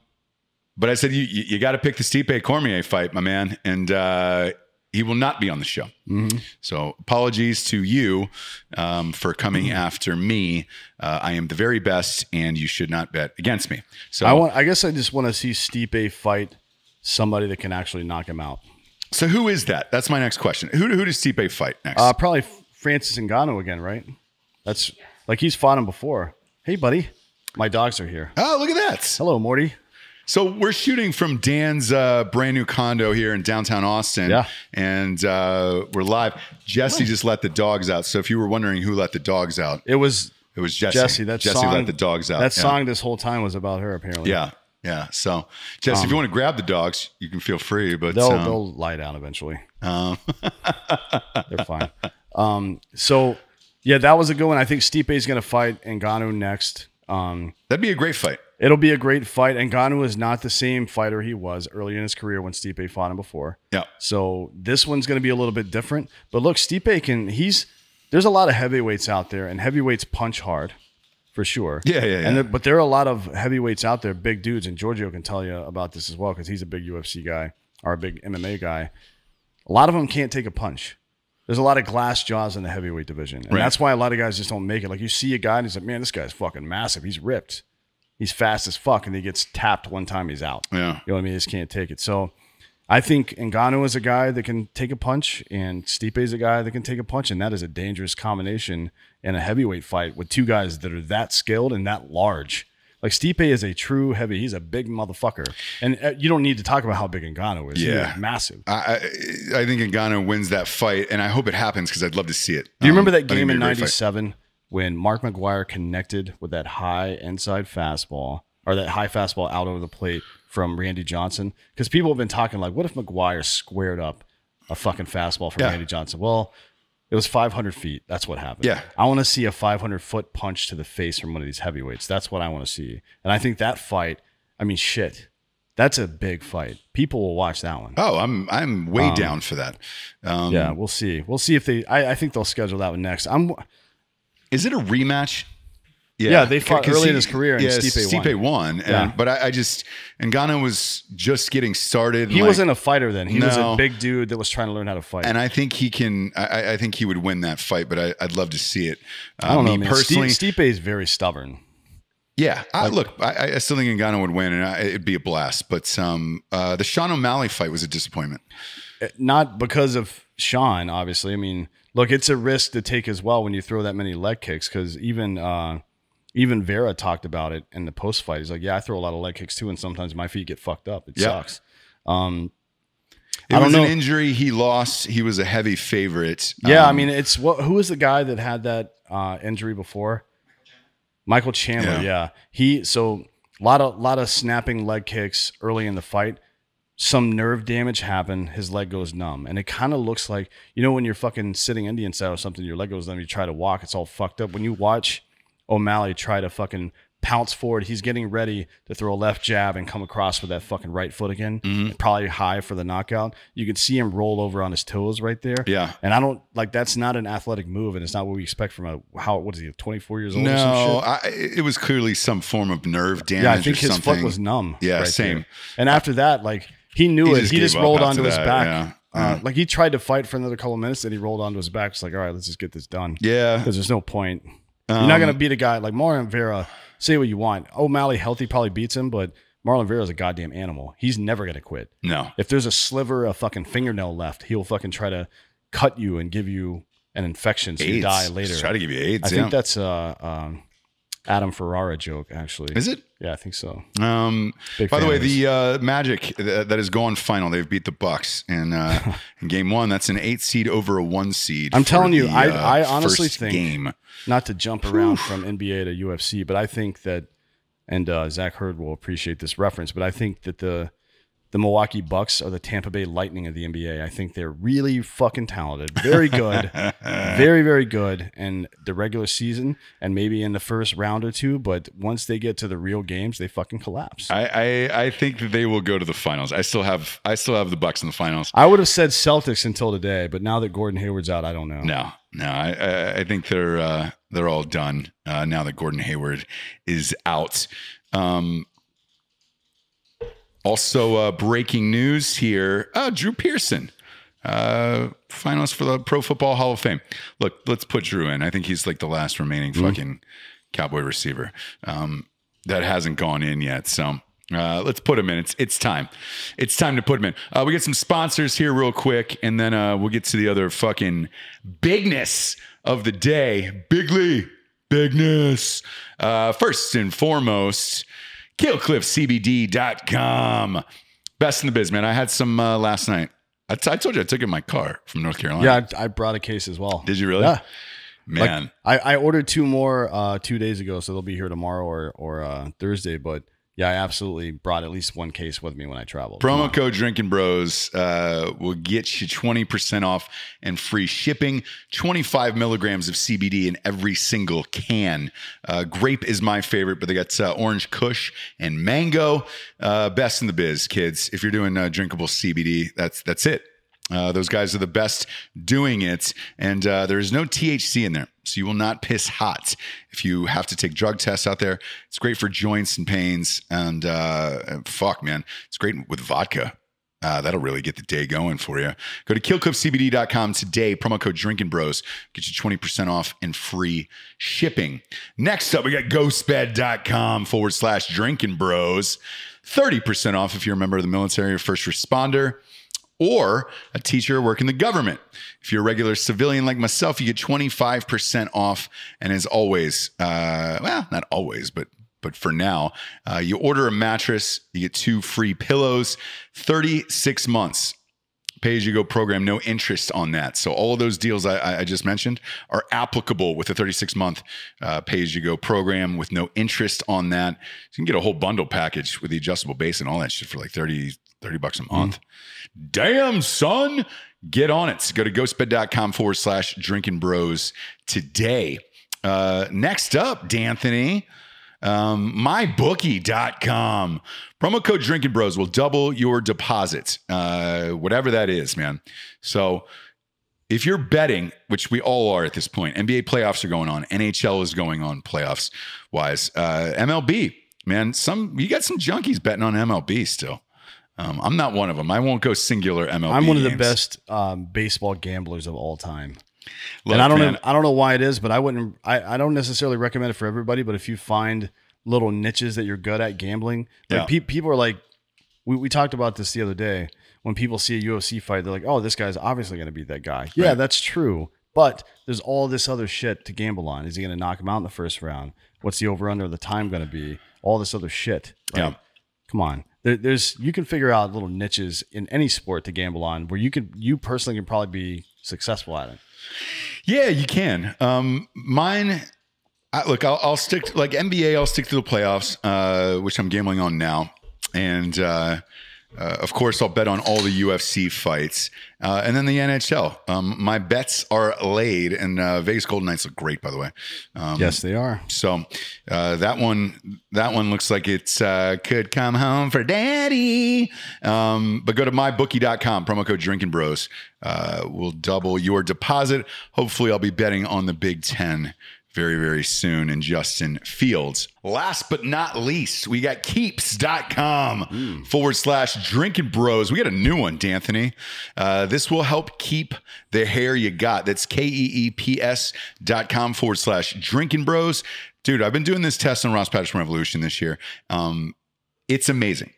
but I said, you, you, you got to pick the Stipe Cormier fight, my man. And, uh, he will not be on the show. Mm-hmm. So apologies to you um, for coming mm-hmm. after me. Uh, I am the very best, and you should not bet against me. So I want, I guess I just want to see Stipe fight somebody that can actually knock him out. So who is that? That's my next question. Who, who does Stipe fight next? Uh, probably Francis Ngannou again, right? That's like he's fought him before. Hey, buddy. My dogs are here. Oh, look at that. Hello, Morty. So we're shooting from Dan's uh, brand new condo here in downtown Austin, yeah. and uh, we're live. Jesse just let the dogs out. So if you were wondering who let the dogs out, it was it was Jesse. Jesse, that Jesse song, let the dogs out. That yeah. song this whole time was about her, apparently. Yeah, yeah. So Jesse, um, if you want to grab the dogs, you can feel free, but they'll um, they'll lie down eventually. Um. They're fine. Um, so yeah, that was a good one. I think Stipe is going to fight Ngannou next. Um, That'd be a great fight. It'll be a great fight. And Ngannou is not the same fighter he was early in his career when Stipe fought him before. Yeah. So this one's going to be a little bit different. But look, Stipe can, he's, there's a lot of heavyweights out there, and heavyweights punch hard for sure. Yeah, yeah, yeah. And there, but there are a lot of heavyweights out there, big dudes, and Giorgio can tell you about this as well because he's a big U F C guy or a big M M A guy. A lot of them can't take a punch. There's a lot of glass jaws in the heavyweight division. And right. that's why a lot of guys just don't make it. Like you see a guy and he's like, man, this guy's fucking massive. He's ripped. He's fast as fuck, and he gets tapped one time, he's out. Yeah. You know what I mean? He just can't take it. So I think Ngannou is a guy that can take a punch, and Stipe is a guy that can take a punch, and that is a dangerous combination in a heavyweight fight with two guys that are that skilled and that large. Like Stipe is a true heavy. He's a big motherfucker. And you don't need to talk about how big Ngannou is. Yeah. He's massive. I, I, I think Ngannou wins that fight, and I hope it happens because I'd love to see it. Do you um, remember that game in ninety-seven? When Mark McGuire connected with that high inside fastball or that high fastball out over the plate from Randy Johnson, because people have been talking like, what if McGuire squared up a fucking fastball from yeah. Randy Johnson? Well, it was five hundred feet. That's what happened. Yeah. I want to see a five hundred foot punch to the face from one of these heavyweights. That's what I want to see. And I think that fight, I mean, shit, that's a big fight. People will watch that one. Oh, I'm, I'm way um, down for that. Um, yeah, we'll see. We'll see if they, I, I think they'll schedule that one next. I'm, Is it a rematch? Yeah, yeah, they fought early he, in his career, and yeah, Stipe won. Stipe won, and, yeah. but I, I just Ngannou was just getting started. He like, wasn't a fighter then. He no. was a big dude that was trying to learn how to fight. And I think he can. I, I think he would win that fight, but I, I'd love to see it. I don't um, know, me man. personally. Stipe is very stubborn. Yeah, I, like, look, I, I still think Ngannou would win, and I, it'd be a blast. But um, uh, the Sean O'Malley fight was a disappointment. Not because of Sean, obviously. I mean, look, it's a risk to take as well when you throw that many leg kicks, because even. Uh, Even Vera talked about it in the post fight. He's like, yeah, I throw a lot of leg kicks too, and sometimes my feet get fucked up. It yeah. sucks. Um, it I don't was know. an injury he lost. He was a heavy favorite. Yeah, um, I mean, it's what? Who was the guy that had that uh, injury before? Michael Chandler. Yeah. yeah, he. So a lot of lot of snapping leg kicks early in the fight. Some nerve damage happened. His leg goes numb, and it kind of looks like, you know, when you're fucking sitting Indian style or something, your leg goes numb. You try to walk, it's all fucked up. When you watch O'Malley try to fucking pounce forward, he's getting ready to throw a left jab and come across with that fucking right foot again, mm-hmm. probably high for the knockout. You can see him roll over on his toes right there. Yeah. And I don't, like, that's not an athletic move, and it's not what we expect from a, how, what is he, twenty-four years old no, or some shit? No, it was clearly some form of nerve damage. Yeah, I think his something. foot was numb. Yeah, right same. There. And after that, like, he knew he it. Just he just rolled onto that, his back. Yeah. Uh, mm. Like, he tried to fight for another couple of minutes, and he rolled onto his back. It's like, all right, let's just get this done. Yeah. Because there's no point. You're not going to beat a guy like Marlon Vera. Say what you want. O'Malley healthy probably beats him, but Marlon Vera is a goddamn animal. He's never going to quit. No. If there's a sliver of fucking fingernail left, he'll fucking try to cut you and give you an infection so AIDS. you die later. Just try to give you AIDS. I yeah. think that's uh, um, Adam Ferrara joke, actually. Is it? Yeah, I think so. Um, by the way, the uh, Magic th that has gone final. They've beat the Bucks in, uh, in game one. That's an eight seed over a one seed. I'm telling you, the, I, uh, I honestly think, game. not to jump around Oof. from N B A to U F C, but I think that, and uh, Zach Hurd will appreciate this reference, but I think that the the Milwaukee Bucks are the Tampa Bay Lightning of the N B A. I think they're really fucking talented. Very good. very, very good in the regular season and maybe in the first round or two. But once they get to the real games, they fucking collapse. I, I, I think that they will go to the finals. I still have I still have the Bucks in the finals. I would have said Celtics until today, but now that Gordon Hayward's out, I don't know. No. No, I, I think they're uh, they're all done uh, now that Gordon Hayward is out. Um Also, uh, breaking news here. Oh, Drew Pearson, uh, finalist for the Pro Football Hall of Fame. Look, let's put Drew in. I think he's like the last remaining mm-hmm. fucking Cowboy receiver um, that hasn't gone in yet. So uh, let's put him in. It's, it's time. It's time to put him in. Uh, we get some sponsors here real quick, and then uh, we'll get to the other fucking bigness of the day. Bigly, bigness. Uh, first and foremost, Kill Cliff C B D dot com. Best in the biz, man. I had some uh, last night. I, t I told you I took it in my car from North Carolina. Yeah, I, I brought a case as well. Did you really? Yeah. Man. Like, I, I ordered two more uh, two days ago, so they'll be here tomorrow or, or uh, Thursday. But yeah, I absolutely brought at least one case with me when I traveled. Promo code Drinking Bros uh, will get you twenty percent off and free shipping. twenty-five milligrams of C B D in every single can. Uh, grape is my favorite, but they got uh, orange kush and mango. Uh, best in the biz, kids. If you're doing uh, drinkable C B D, that's, that's it. Uh, those guys are the best doing it, and uh, there is no T H C in there, so you will not piss hot if you have to take drug tests out there. It's great for joints and pains, and uh, fuck, man, it's great with vodka. Uh, that'll really get the day going for you. Go to Kill Cliff C B D dot com today. Promo code Drinking Bros. Get you twenty percent off and free shipping. Next up, we got Ghostbed.com forward slash Drinking Bros. thirty percent off if you're a member of the military or first responder, or a teacher working the government. If you're a regular civilian like myself, you get twenty-five percent off. And as always, uh, well, not always, but but for now, uh, you order a mattress, you get two free pillows, thirty-six months. Pay-as-you-go program, no interest on that. So all of those deals I, I just mentioned are applicable with a thirty-six month uh, pay-as-you-go program with no interest on that. So you can get a whole bundle package with the adjustable base and all that shit for like thirty bucks a month. Mm. Damn, son. Get on it. So go to ghostbed.com forward slash drinking bros today. Uh, next up, D'Anthony. Um, my bookie dot com. Promo code Drinking Bros will double your deposit, uh, whatever that is, man. So if you're betting, which we all are at this point, N B A playoffs are going on, N H L is going on playoffs wise, uh, M L B, man, some, you got some junkies betting on M L B still. Um, I'm not one of them. I won't go singular M L B. I'm one games. of the best um, baseball gamblers of all time. Look, and I don't man, know, I don't know why it is, but I wouldn't, I, I don't necessarily recommend it for everybody, but if you find little niches that you're good at gambling, like yeah. pe people are like, we, we talked about this the other day. When people see a U F C fight, they're like, oh, this guy's obviously going to beat that guy. Right. Yeah, that's true. But there's all this other shit to gamble on. Is he going to knock him out in the first round? What's the over-under of the time going to be? All this other shit. Right? Yeah. Come on. There, there's you can figure out little niches in any sport to gamble on where you could you personally can probably be successful at it. Yeah, you can. Um, mine, I, look, I'll, I'll stick to, like N B A. I'll stick to the playoffs, uh, which I'm gambling on now, and uh, uh, of course, I'll bet on all the U F C fights, uh, and then the N H L. Um, my bets are laid, and uh, Vegas Golden Knights look great, by the way. Um, yes, they are. So uh, that one, that one looks like it's uh, could come home for daddy. Um, but go to my bookie dot com, promo code Drinking Bros. Uh, we'll double your deposit. Hopefully, I'll be betting on the Big Ten very, very soon, and Justin Fields. Last but not least, we got keeps dot com mm. forward slash Drinking Bros. We got a new one, D'Anthony. Uh, this will help keep the hair you got. That's K E E P S dot com forward slash Drinking Bros. Dude, I've been doing this test on Ross Patterson Revolution this year. Um, it's amazing.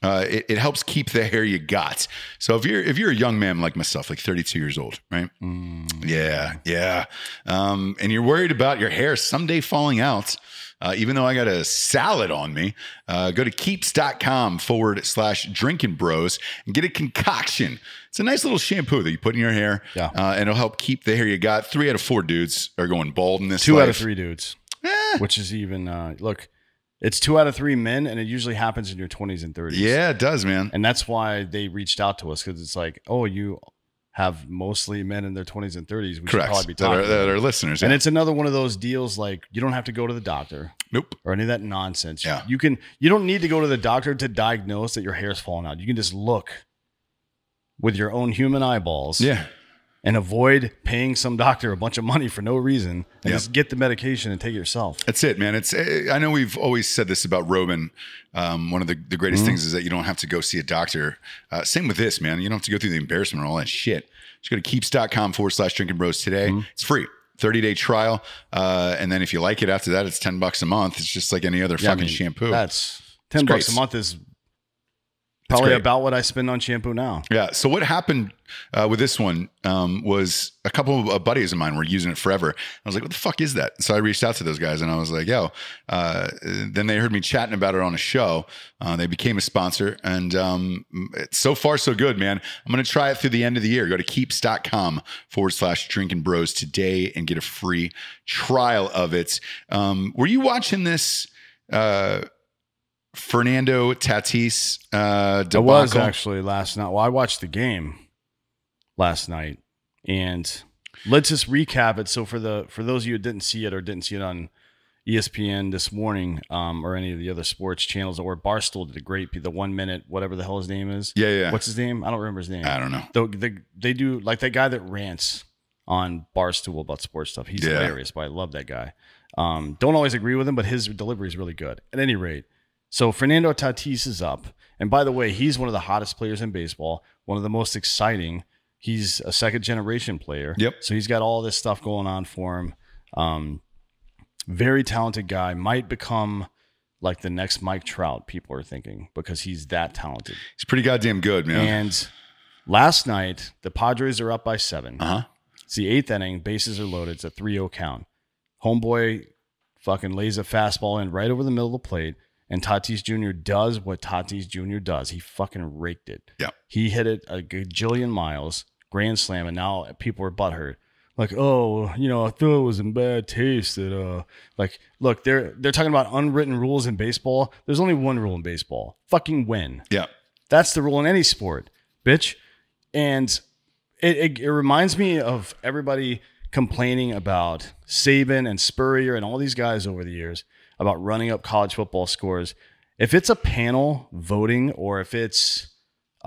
Uh, it, it helps keep the hair you got. So if you're, if you're a young man like myself, like thirty-two years old, right? Mm. Yeah. Yeah. Um, and you're worried about your hair someday falling out. Uh, even though I got a salad on me, uh, go to keeps dot com forward slash Drinking Bros and get a concoction. It's a nice little shampoo that you put in your hair. Yeah. Uh, and it'll help keep the hair you got. Three out of four dudes are going bald in this Two life. out of three dudes, eh. which is even, uh, look, it's two out of three men, and it usually happens in your twenties and thirties. Yeah, it does, man. And that's why they reached out to us, because it's like, oh, you have mostly men in their twenties and thirties. We Correct. should probably be talking that are, that are listeners. And yeah. it's another one of those deals like you don't have to go to the doctor. Nope. Or any of that nonsense. Yeah. You can, you don't need to go to the doctor to diagnose that your hair's falling out. You can just look with your own human eyeballs. Yeah. And avoid paying some doctor a bunch of money for no reason, and yep. just get the medication and take it yourself. That's it, man. It's I know we've always said this about Robin. Um, one of the, the greatest mm. things is that you don't have to go see a doctor. Uh, same with this, man. You don't have to go through the embarrassment and all that shit. Just go to keeps dot com forward slash Drinking Bros today. Mm. It's free. thirty day trial. Uh, and then if you like it after that, it's ten bucks a month. It's just like any other yeah, fucking I mean, shampoo. That's ten bucks a month is probably about what I spend on shampoo now. Yeah. So what happened uh, with this one um, was a couple of buddies of mine were using it forever. I was like, what the fuck is that? So I reached out to those guys and I was like, yo, uh, then they heard me chatting about it on a show. Uh, they became a sponsor, and um, so far so good, man. I'm going to try it through the end of the year. Go to keeps dot com forward slash Drinking Bros today and get a free trial of it. Um, were you watching this? Uh, Fernando Tatis uh debacle? I was actually last night. Well, I watched the game last night, and let's just recap it. So for the for those of you who didn't see it or didn't see it on E S P N this morning, um, or any of the other sports channels, or Barstool did a great the one minute, whatever the hell his name is. Yeah, yeah. What's his name? I don't remember his name. I don't know. Though they they do like that guy that rants on Barstool about sports stuff. He's yeah. hilarious, but I love that guy. Um, don't always agree with him, but his delivery is really good. At any rate. So Fernando Tatis is up. And by the way, he's one of the hottest players in baseball, one of the most exciting. He's a second-generation player. Yep. So he's got all this stuff going on for him. Um, very talented guy. Might become like the next Mike Trout, people are thinking, because he's that talented. He's pretty goddamn good, man. And last night, the Padres are up by seven. Uh-huh. It's the eighth inning. Bases are loaded. It's a three oh count. Homeboy fucking lays a fastball in right over the middle of the plate. And Tatis Junior does what Tatis Junior does. He fucking raked it. Yeah. He hit it a gajillion miles, grand slam, and now people are butthurt. Like, oh, you know, I thought it was in bad taste. That, uh, like, look, they're they're talking about unwritten rules in baseball. There's only one rule in baseball: fucking win. Yeah. That's the rule in any sport, bitch. And it it, it reminds me of everybody complaining about Saban and Spurrier and all these guys over the years about running up college football scores. If it's a panel voting, or if it's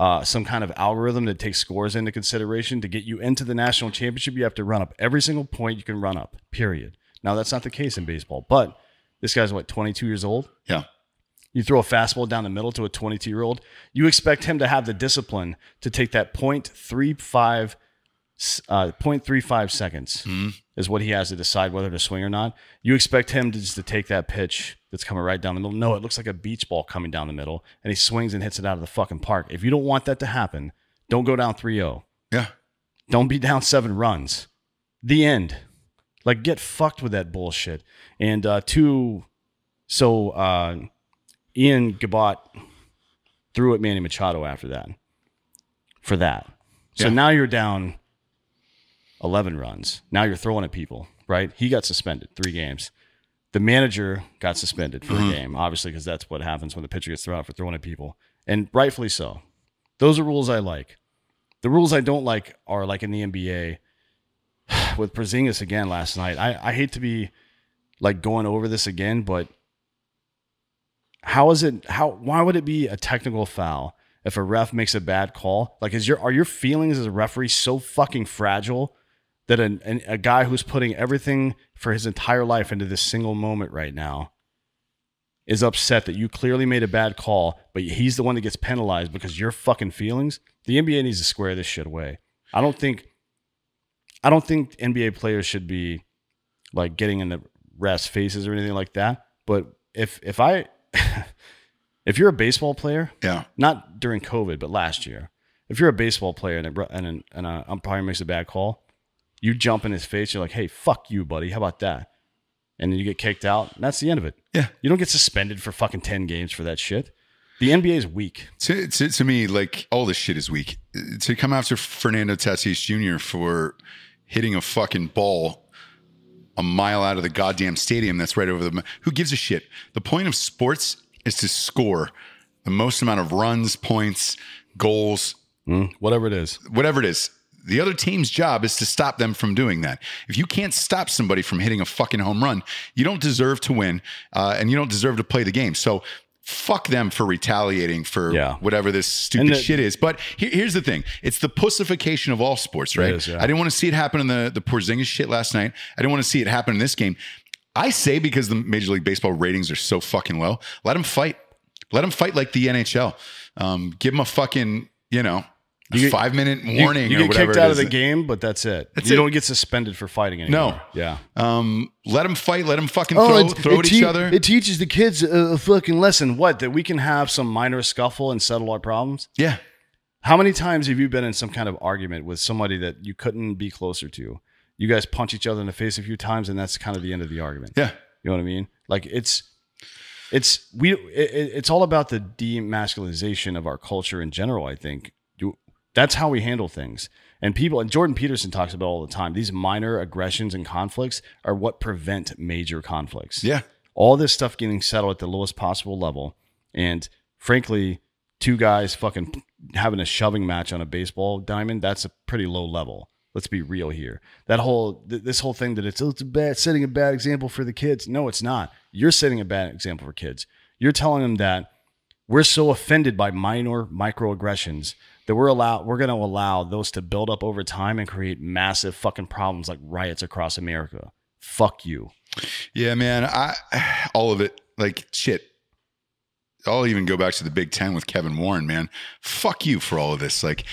uh, some kind of algorithm that takes scores into consideration to get you into the national championship. You have to run up every single point you can run up, period. Now, that's not the case in baseball, but this guy's, what, twenty-two years old? Yeah. You throw a fastball down the middle to a twenty-two-year-old, you expect him to have the discipline to take that point three five Uh, point three five seconds mm-hmm. is what he has to decide whether to swing or not. You expect him to just to take that pitch that's coming right down the middle. No, it looks like a beach ball coming down the middle, and he swings and hits it out of the fucking park. If you don't want that to happen, don't go down three oh. Yeah. Don't be down seven runs. The end. Like, get fucked with that bullshit. And uh, two, so uh, Ian Gabbat threw at Manny Machado after that for that. So yeah. now you're down eleven runs. Now you're throwing at people, right? He got suspended three games. The manager got suspended for mm-hmm. a game, obviously, because that's what happens when the pitcher gets thrown out for throwing at people. And rightfully so. Those are rules I like. The rules I don't like are like in the N B A with Porzingis again last night. I, I hate to be like going over this again, but how is it, how, why would it be a technical foul if a ref makes a bad call? Like, is your, are your feelings as a referee so fucking fragile that a, a, a guy who's putting everything for his entire life into this single moment right now is upset that you clearly made a bad call, but he's the one that gets penalized because your fucking feelings? The N B A needs to square this shit away. I don't think, I don't think N B A players should be like getting in the refs' faces or anything like that. But if if I, if you're a baseball player, yeah, not during COVID, but last year, if you're a baseball player and a, and an and a umpire makes a bad call, you jump in his face. You're like, hey, fuck you, buddy. How about that? And then you get kicked out. And that's the end of it. Yeah. You don't get suspended for fucking ten games for that shit. The N B A is weak. To, to, to me, like, all this shit is weak. To come after Fernando Tatis Junior for hitting a fucking ball a mile out of the goddamn stadium that's right over the... Who gives a shit? The point of sports is to score the most amount of runs, points, goals. Mm, whatever it is. Whatever it is. The other team's job is to stop them from doing that. If you can't stop somebody from hitting a fucking home run, you don't deserve to win, uh, and you don't deserve to play the game. So fuck them for retaliating for yeah. whatever this stupid the, shit is. But here, here's the thing. It's the pussification of all sports, right? Is, yeah. I didn't want to see it happen in the, the Porzingis shit last night. I didn't want to see it happen in this game. I say because the Major League Baseball ratings are so fucking low, let them fight. Let them fight like the N H L. Um, give them a fucking, you know, You get, five minute warning you, you or whatever. You get kicked out of the game, but that's it. That's you it. Don't get suspended for fighting anymore. No. Yeah. Um, let them fight. Let them fucking oh, throw, it, throw it at each other. It teaches the kids a fucking lesson. What? That we can have some minor scuffle and settle our problems? Yeah. How many times have you been in some kind of argument with somebody that you couldn't be closer to? You guys punch each other in the face a few times, and that's kind of the end of the argument. Yeah. You know what I mean? Like, it's... It's, we, it, it's all about the demasculinization of our culture in general, I think. That's how we handle things. And people, and Jordan Peterson talks about all the time, these minor aggressions and conflicts are what prevent major conflicts. Yeah. All this stuff getting settled at the lowest possible level. And frankly, two guys fucking having a shoving match on a baseball diamond, that's a pretty low level. Let's be real here. That whole, th this whole thing that it's, oh, it's a bad, setting a bad example for the kids. No, it's not. You're setting a bad example for kids. You're telling them that we're so offended by minor microaggressions that we're allow we're going to allow those to build up over time and create massive fucking problems like riots across America. Fuck you. Yeah, man. I all of it. Like, shit. I'll even go back to the Big Ten with Kevin Warren, man. Fuck you for all of this. Like,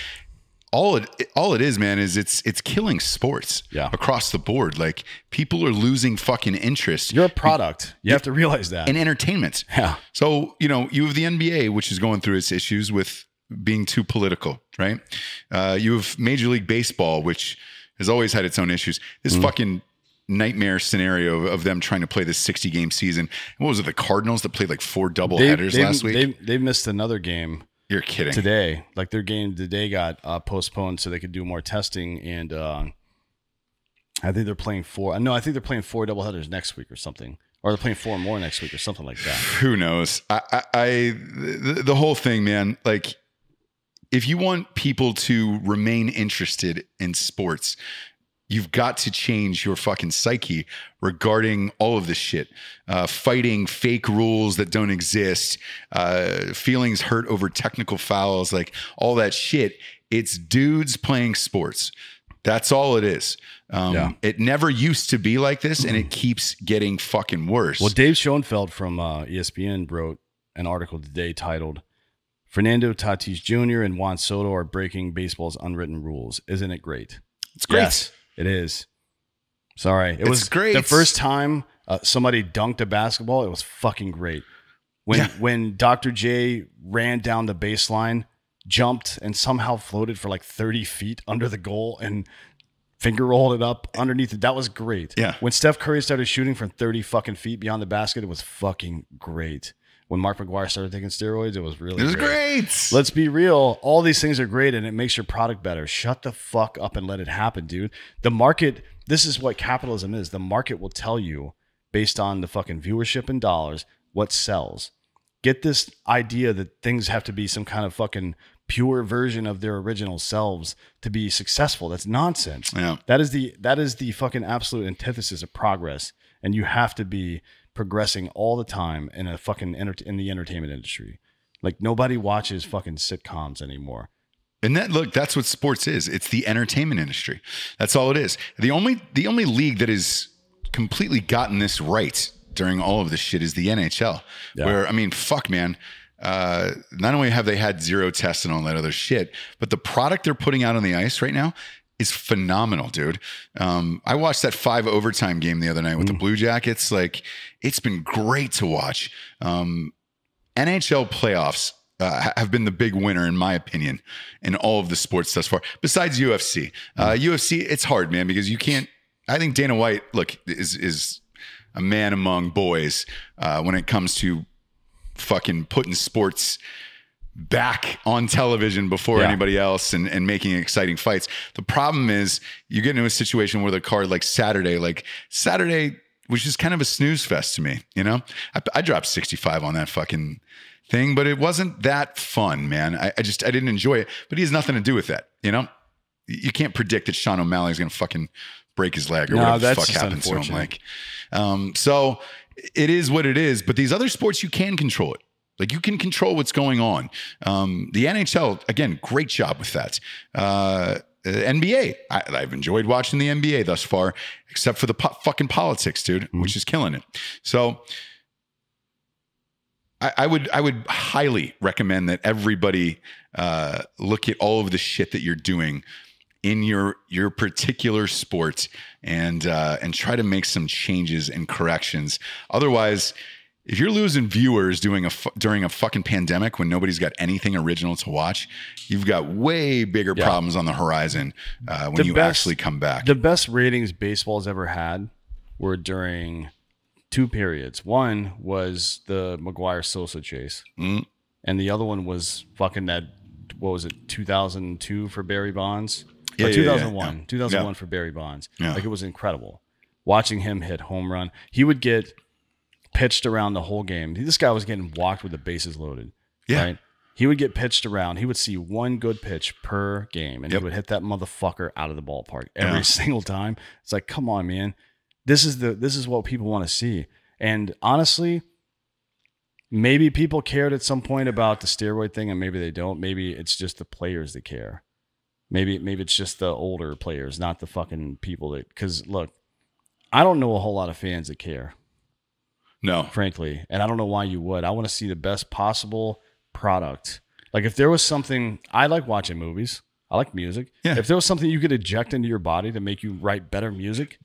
all it all it is, man, is it's it's killing sports yeah. across the board. Like, people are losing fucking interest. You're a product. You, you have to realize that. In entertainment. Yeah. So, you know, you have the N B A, which is going through its issues with being too political, right? Uh, you have Major League Baseball, which has always had its own issues. This mm. fucking nightmare scenario of them trying to play this sixty game season. What was it? The Cardinals that played like four doubleheaders last week. They, they missed another game. You're kidding. Today, like their game today got uh, postponed so they could do more testing. And uh, I think they're playing four. No, I think they're playing four doubleheaders next week or something. Or they're playing four more next week or something like that. Who knows? I, I, I the, the whole thing, man, like, if you want people to remain interested in sports, You've got to change your fucking psyche regarding all of this shit. Uh, fighting fake rules that don't exist, uh, feelings hurt over technical fouls, like all that shit. It's dudes playing sports. That's all it is. Um, yeah. It never used to be like this, and it keeps getting fucking worse. Well, Dave Schoenfeld from uh, E S P N wrote an article today titled, Fernando Tatis Junior and Juan Soto are breaking baseball's unwritten rules. Isn't it great? It's great. Yes. It is. Sorry. It it's was great. The first time uh, somebody dunked a basketball, it was fucking great. When yeah. when Doctor J ran down the baseline, jumped, and somehow floated for like thirty feet under the goal and finger rolled it up underneath it, that was great. Yeah. When Steph Curry started shooting from thirty fucking feet beyond the basket, it was fucking great. When Mark McGwire started taking steroids, it was really it was great. great. Let's be real. All these things are great, and it makes your product better. Shut the fuck up and let it happen, dude. The market, this is what capitalism is. The market will tell you, based on the fucking viewership and dollars, what sells. Get this idea that things have to be some kind of fucking pure version of their original selves to be successful. That's nonsense. Yeah. That is the, that is the fucking absolute antithesis of progress, and you have to be progressing all the time in a fucking enter- in the entertainment industry. Like, nobody watches fucking sitcoms anymore. And that, look, that's what sports is. It's the entertainment industry. That's all it is. The only, the only league that has completely gotten this right during all of this shit is the N H L. Yeah. Where, I mean, fuck, man. Uh, not only have they had zero tests and all that other shit, but the product they're putting out on the ice right now is phenomenal, dude. Um, I watched that five overtime game the other night with mm. the Blue Jackets. Like, it's been great to watch. Um, N H L playoffs uh, have been the big winner, in my opinion, in all of the sports thus far, besides U F C. Uh, mm. U F C, it's hard, man, because you can't, I think Dana White, look, is, is a man among boys uh, when it comes to fucking putting sports back on television before yeah. anybody else and, and making exciting fights. The problem is you get into a situation where the card like Saturday, like Saturday, which is kind of a snooze fest to me. You know, I, I dropped sixty-five on that fucking thing, but it wasn't that fun, man. I, I just, I didn't enjoy it, but he has nothing to do with that. You know, you can't predict that Sean O'Malley is going to fucking break his leg or no, whatever the fuck happens to him. Like, um, so it is what it is, but these other sports, you can control it. Like, you can control what's going on. Um, the N H L, again, great job with that. Uh, N B A, I, I've enjoyed watching the N B A thus far, except for the po fucking politics, dude, mm-hmm. which is killing it. So I, I would I would highly recommend that everybody uh, look at all of the shit that you're doing in your your particular sport and uh, and try to make some changes and corrections. Otherwise, if you're losing viewers doing a during a fucking pandemic when nobody's got anything original to watch, you've got way bigger yeah. problems on the horizon uh, when the you best, actually come back. The best ratings baseball's ever had were during two periods. One was the Maguire-Sosa chase, mm. and the other one was fucking that, what was it, two thousand two for Barry Bonds? Yeah, or two thousand one. Yeah, yeah, yeah. two thousand one yeah. for Barry Bonds. Yeah. Like, it was incredible. Watching him hit home run. He would get pitched around the whole game. This guy was getting walked with the bases loaded. Yeah. Right? He would get pitched around. He would see one good pitch per game, and yep. he would hit that motherfucker out of the ballpark every yeah. single time. It's like, come on, man. This is the this is what people want to see. And honestly, maybe people cared at some point about the steroid thing, and maybe they don't. Maybe it's just the players that care. Maybe maybe it's just the older players, not the fucking people that, because look, I don't know a whole lot of fans that care. No, frankly. And I don't know why you would. I want to see the best possible product. Like, if there was something, I like watching movies. I like music. Yeah. If there was something you could eject into your body to make you write better music,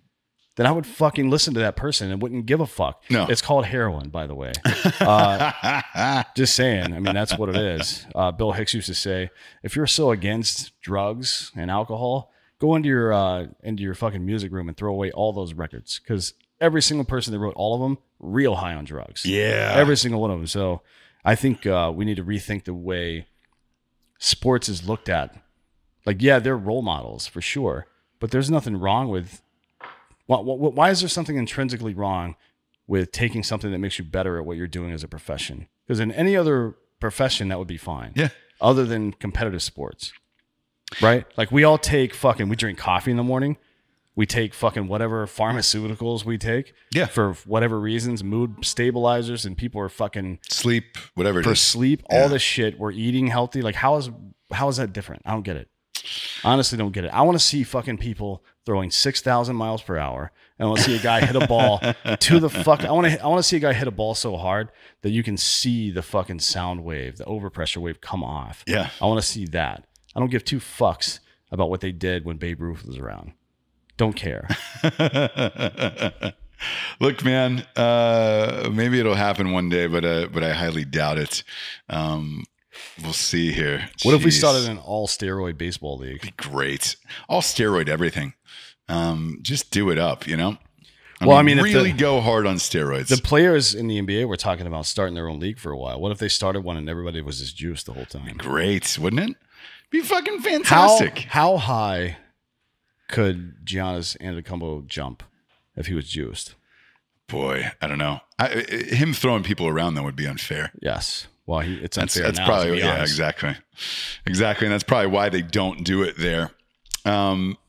then I would fucking listen to that person and wouldn't give a fuck. No. It's called heroin, by the way. Uh, just saying. I mean, that's what it is. Uh, Bill Hicks used to say, if you're so against drugs and alcohol, go into your, uh, into your fucking music room and throw away all those records, because every single person that wrote all of them, real high on drugs. Yeah. Every single one of them. So I think uh, we need to rethink the way sports is looked at. Like, yeah, they're role models for sure, but there's nothing wrong with... Why, why is there something intrinsically wrong with taking something that makes you better at what you're doing as a profession? Because in any other profession, that would be fine. Yeah. Other than competitive sports, right? Like, we all take fucking... We drink coffee in the morning. We take fucking whatever pharmaceuticals we take, yeah, for whatever reasons, mood stabilizers, and people are fucking sleep, whatever it for is. sleep, yeah. all this shit. We're eating healthy. Like, how is how is that different? I don't get it. Honestly, don't get it. I want to see fucking people throwing six thousand miles per hour, and I want to see a guy hit a ball to the fuck. I want to I want to see a guy hit a ball so hard that you can see the fucking sound wave, the overpressure wave, come off. Yeah, I want to see that. I don't give two fucks about what they did when Babe Ruth was around. Don't care. Look, man, uh, maybe it'll happen one day, but uh, but I highly doubt it. Um, we'll see here. Jeez. What if we started an all-steroid baseball league? That'd be great. All-steroid everything. Um, just do it up, you know? I well, mean, I mean, really the, go hard on steroids. The players in the N B A were talking about starting their own league for a while. What if they started one and everybody was just juiced the whole time? Great, wouldn't it? Be fucking fantastic. How, how high... could Giannis Antetokounmpo jump if he was juiced? Boy, I don't know. I, him throwing people around, though, would be unfair. Yes. Well, he, it's unfair that's, that's now, probably, yeah, honest. exactly. Exactly, and that's probably why they don't do it there. Um,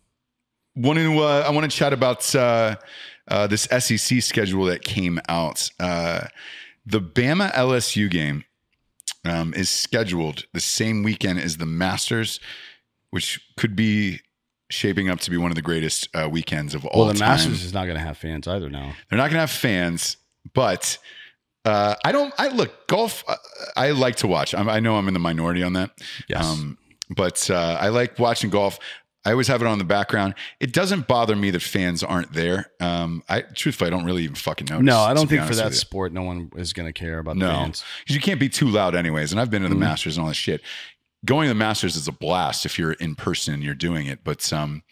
want to, uh, I want to chat about uh, uh, this S E C schedule that came out. Uh, the Bama L S U game um, is scheduled the same weekend as the Masters, which could be shaping up to be one of the greatest uh, weekends of all time. Well, the Masters is not going to have fans either now. They're not going to have fans, but uh, I don't. I look golf. Uh, I like to watch. I'm, I know I'm in the minority on that. Yes, um, but uh, I like watching golf. I always have it on in the background. It doesn't bother me that fans aren't there. Um, I truthfully, I don't really even fucking notice. No, I don't think for that sport, no one is going to care about the fans. No, because you can't be too loud, anyways. And I've been to the mm. Masters and all that shit. Going to the Masters is a blast if you're in person and you're doing it. But um,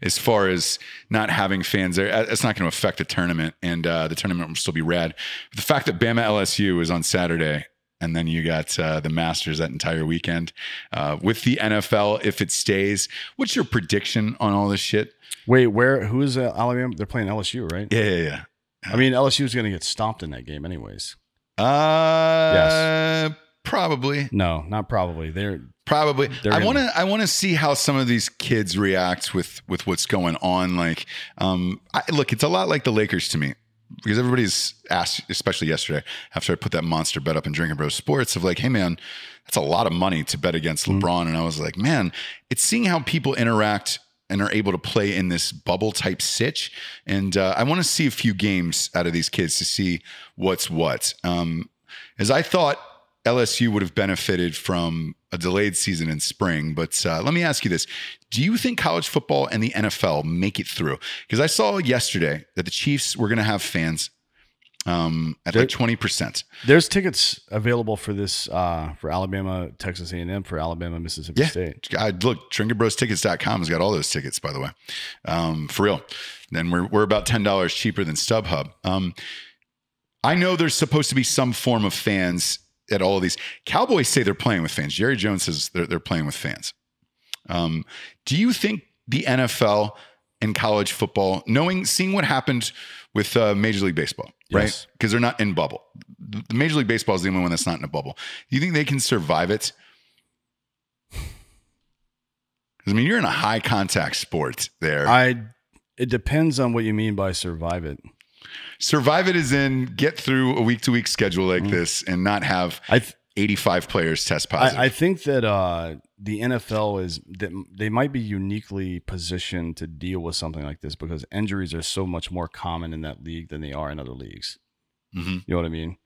as far as not having fans there, it's not going to affect the tournament, and uh, the tournament will still be rad. But the fact that Bama L S U is on Saturday and then you got uh, the Masters that entire weekend uh, with the N F L, if it stays. What's your prediction on all this shit? Wait, where? Who is uh, Alabama? They're playing L S U, right? Yeah, yeah, yeah. I mean, L S U is going to get stomped in that game anyways. Uh, yes. Probably. No, not probably. They're probably. They're I want to. I want to see how some of these kids react with with what's going on. Like, um, I, look, it's a lot like the Lakers to me, because everybody's asked, especially yesterday after I put that monster bet up in Drinking Bros Sports, of like, hey man, that's a lot of money to bet against LeBron, mm-hmm. and I was like, man, it's seeing how people interact and are able to play in this bubble type sitch, and uh, I want to see a few games out of these kids to see what's what. Um, as I thought. L S U would have benefited from a delayed season in spring. But uh, let me ask you this. Do you think college football and the N F L make it through? Because I saw yesterday that the Chiefs were going to have fans um, at there, like twenty percent. There's tickets available for this, uh, for Alabama, Texas A and M, for Alabama, Mississippi yeah. State. I, look, drinking bros tickets dot com has got all those tickets, by the way. Um, for real. Then we're, we're about ten dollars cheaper than StubHub. Um, I know there's supposed to be some form of fans at all of these. Cowboys say they're playing with fans. Jerry Jones says they're, they're playing with fans. Um, do you think the N F L and college football, knowing, seeing what happened with uh, Major League Baseball, right? Yes. Because they're not in bubble. The Major League Baseball is the only one that's not in a bubble. Do you think they can survive it? I mean, you're in a high contact sport there. I. It depends on what you mean by survive it. Survive it is in get through a week-to-week schedule like mm-hmm. this and not have eighty-five players test positive. I, I think that uh, the N F L is that they might be uniquely positioned to deal with something like this, because injuries are so much more common in that league than they are in other leagues. Mm-hmm. You know what I mean?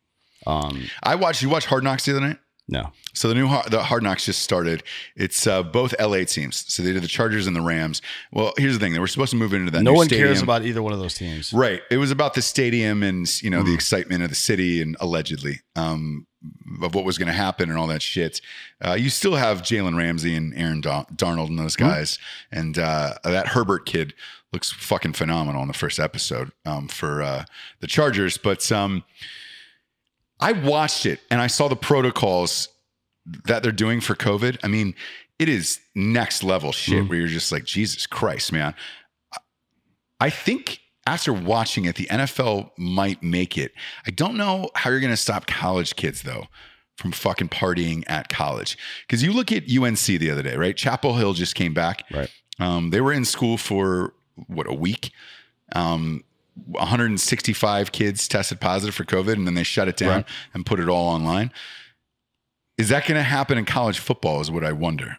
Um, I watched. You watched Hard Knocks the other night? No. So the new hard, the Hard Knocks just started. It's uh, both L A teams. So they did the Chargers and the Rams. Well, here's the thing. They were supposed to move into that. No new one stadium. cares about either one of those teams. Right. It was about the stadium and, you know, mm. the excitement of the city and allegedly um, of what was going to happen and all that shit. Uh, you still have Jalen Ramsey and Aaron Darnold and those guys. Mm. And uh, that Herbert kid looks fucking phenomenal in the first episode um, for uh, the Chargers. But um I watched it and I saw the protocols that they're doing for COVID. I mean, it is next level shit mm. where you're just like, Jesus Christ, man. I think after watching it, the N F L might make it. I don't know how you're going to stop college kids, though, from fucking partying at college. Because you look at U N C the other day, right? Chapel Hill just came back. Right. Um, they were in school for what, a week. Um, one hundred sixty-five kids tested positive for COVID, and then they shut it down right. and put it all online. Is that going to happen in college football is what I wonder.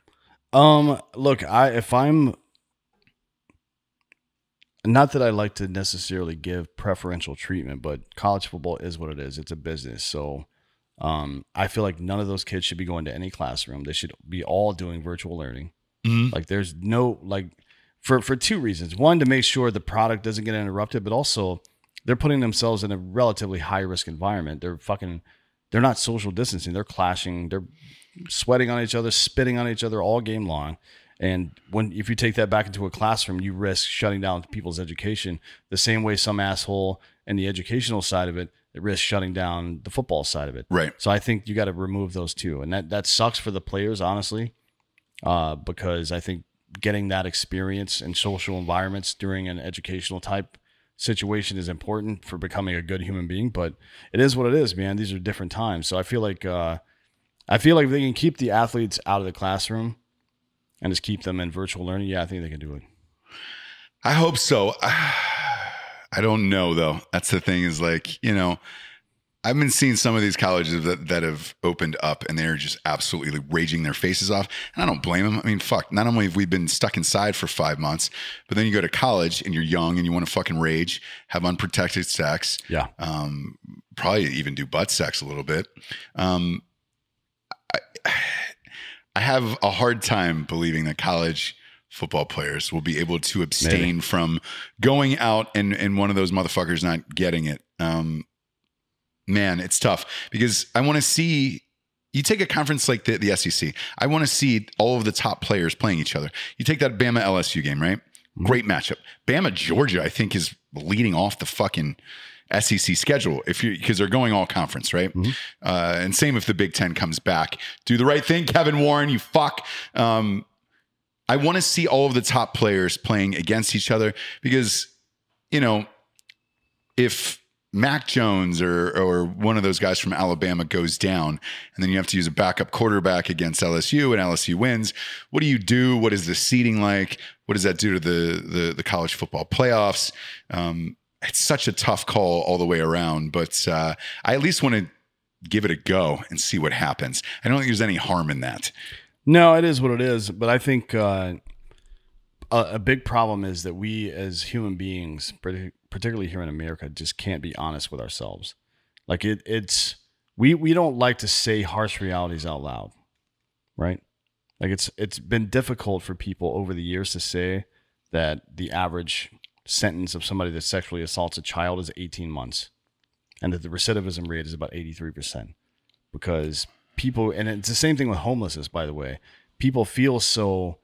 Um, look, I if I'm not that I like to necessarily give preferential treatment, but college football is what it is. It's a business. So um, I feel like none of those kids should be going to any classroom. They should be all doing virtual learning. Mm-hmm. Like there's no like for, for two reasons. One, to make sure the product doesn't get interrupted, but also they're putting themselves in a relatively high risk environment. They're fucking They're not social distancing. They're clashing. They're sweating on each other, spitting on each other all game long. And when if you take that back into a classroom, you risk shutting down people's education the same way some asshole and the educational side of it, it risks shutting down the football side of it. Right. So I think you got to remove those two. And that, that sucks for the players, honestly, uh, because I think getting that experience in social environments during an educational type situation is important for becoming a good human being, but it is what it is, man. These are different times. So I feel like uh, I feel like they can keep the athletes out of the classroom and just keep them in virtual learning. Yeah, I think they can do it. I hope so. I don't know, though. That's the thing is like, you know, I've been seeing some of these colleges that, that have opened up and they're just absolutely raging their faces off. And I don't blame them. I mean, fuck, not only have we been stuck inside for five months, but then you go to college and you're young and you want to fucking rage, have unprotected sex. Yeah. Um, probably even do butt sex a little bit. Um, I, I have a hard time believing that college football players will be able to abstain Maybe. from going out and, and one of those motherfuckers not getting it. Um, Man, it's tough because I want to see you take a conference like the, the S E C. I want to see all of the top players playing each other. You take that Bama L S U game, right? Great matchup. Bama Georgia, I think, is leading off the fucking S E C schedule if you because they're going all conference, right? Mm-hmm. Uh, and same if the Big Ten comes back. Do the right thing, Kevin Warren. You fuck. Um, I want to see all of the top players playing against each other because you know if. Mac Jones or or one of those guys from Alabama goes down and then you have to use a backup quarterback against L S U and L S U wins. What do you do? What is the seeding like? What does that do to the the, the college football playoffs? Um, it's such a tough call all the way around, but uh, I at least want to give it a go and see what happens. I don't think there's any harm in that. No, it is what it is, but I think uh, a, a big problem is that we as human beings, pretty particularly here in America, just can't be honest with ourselves. Like it, it's, we, we don't like to say harsh realities out loud, right? Like it's, it's been difficult for people over the years to say that the average sentence of somebody that sexually assaults a child is eighteen months and that the recidivism rate is about eighty-three percent because people, and it's the same thing with homelessness, by the way, people feel so,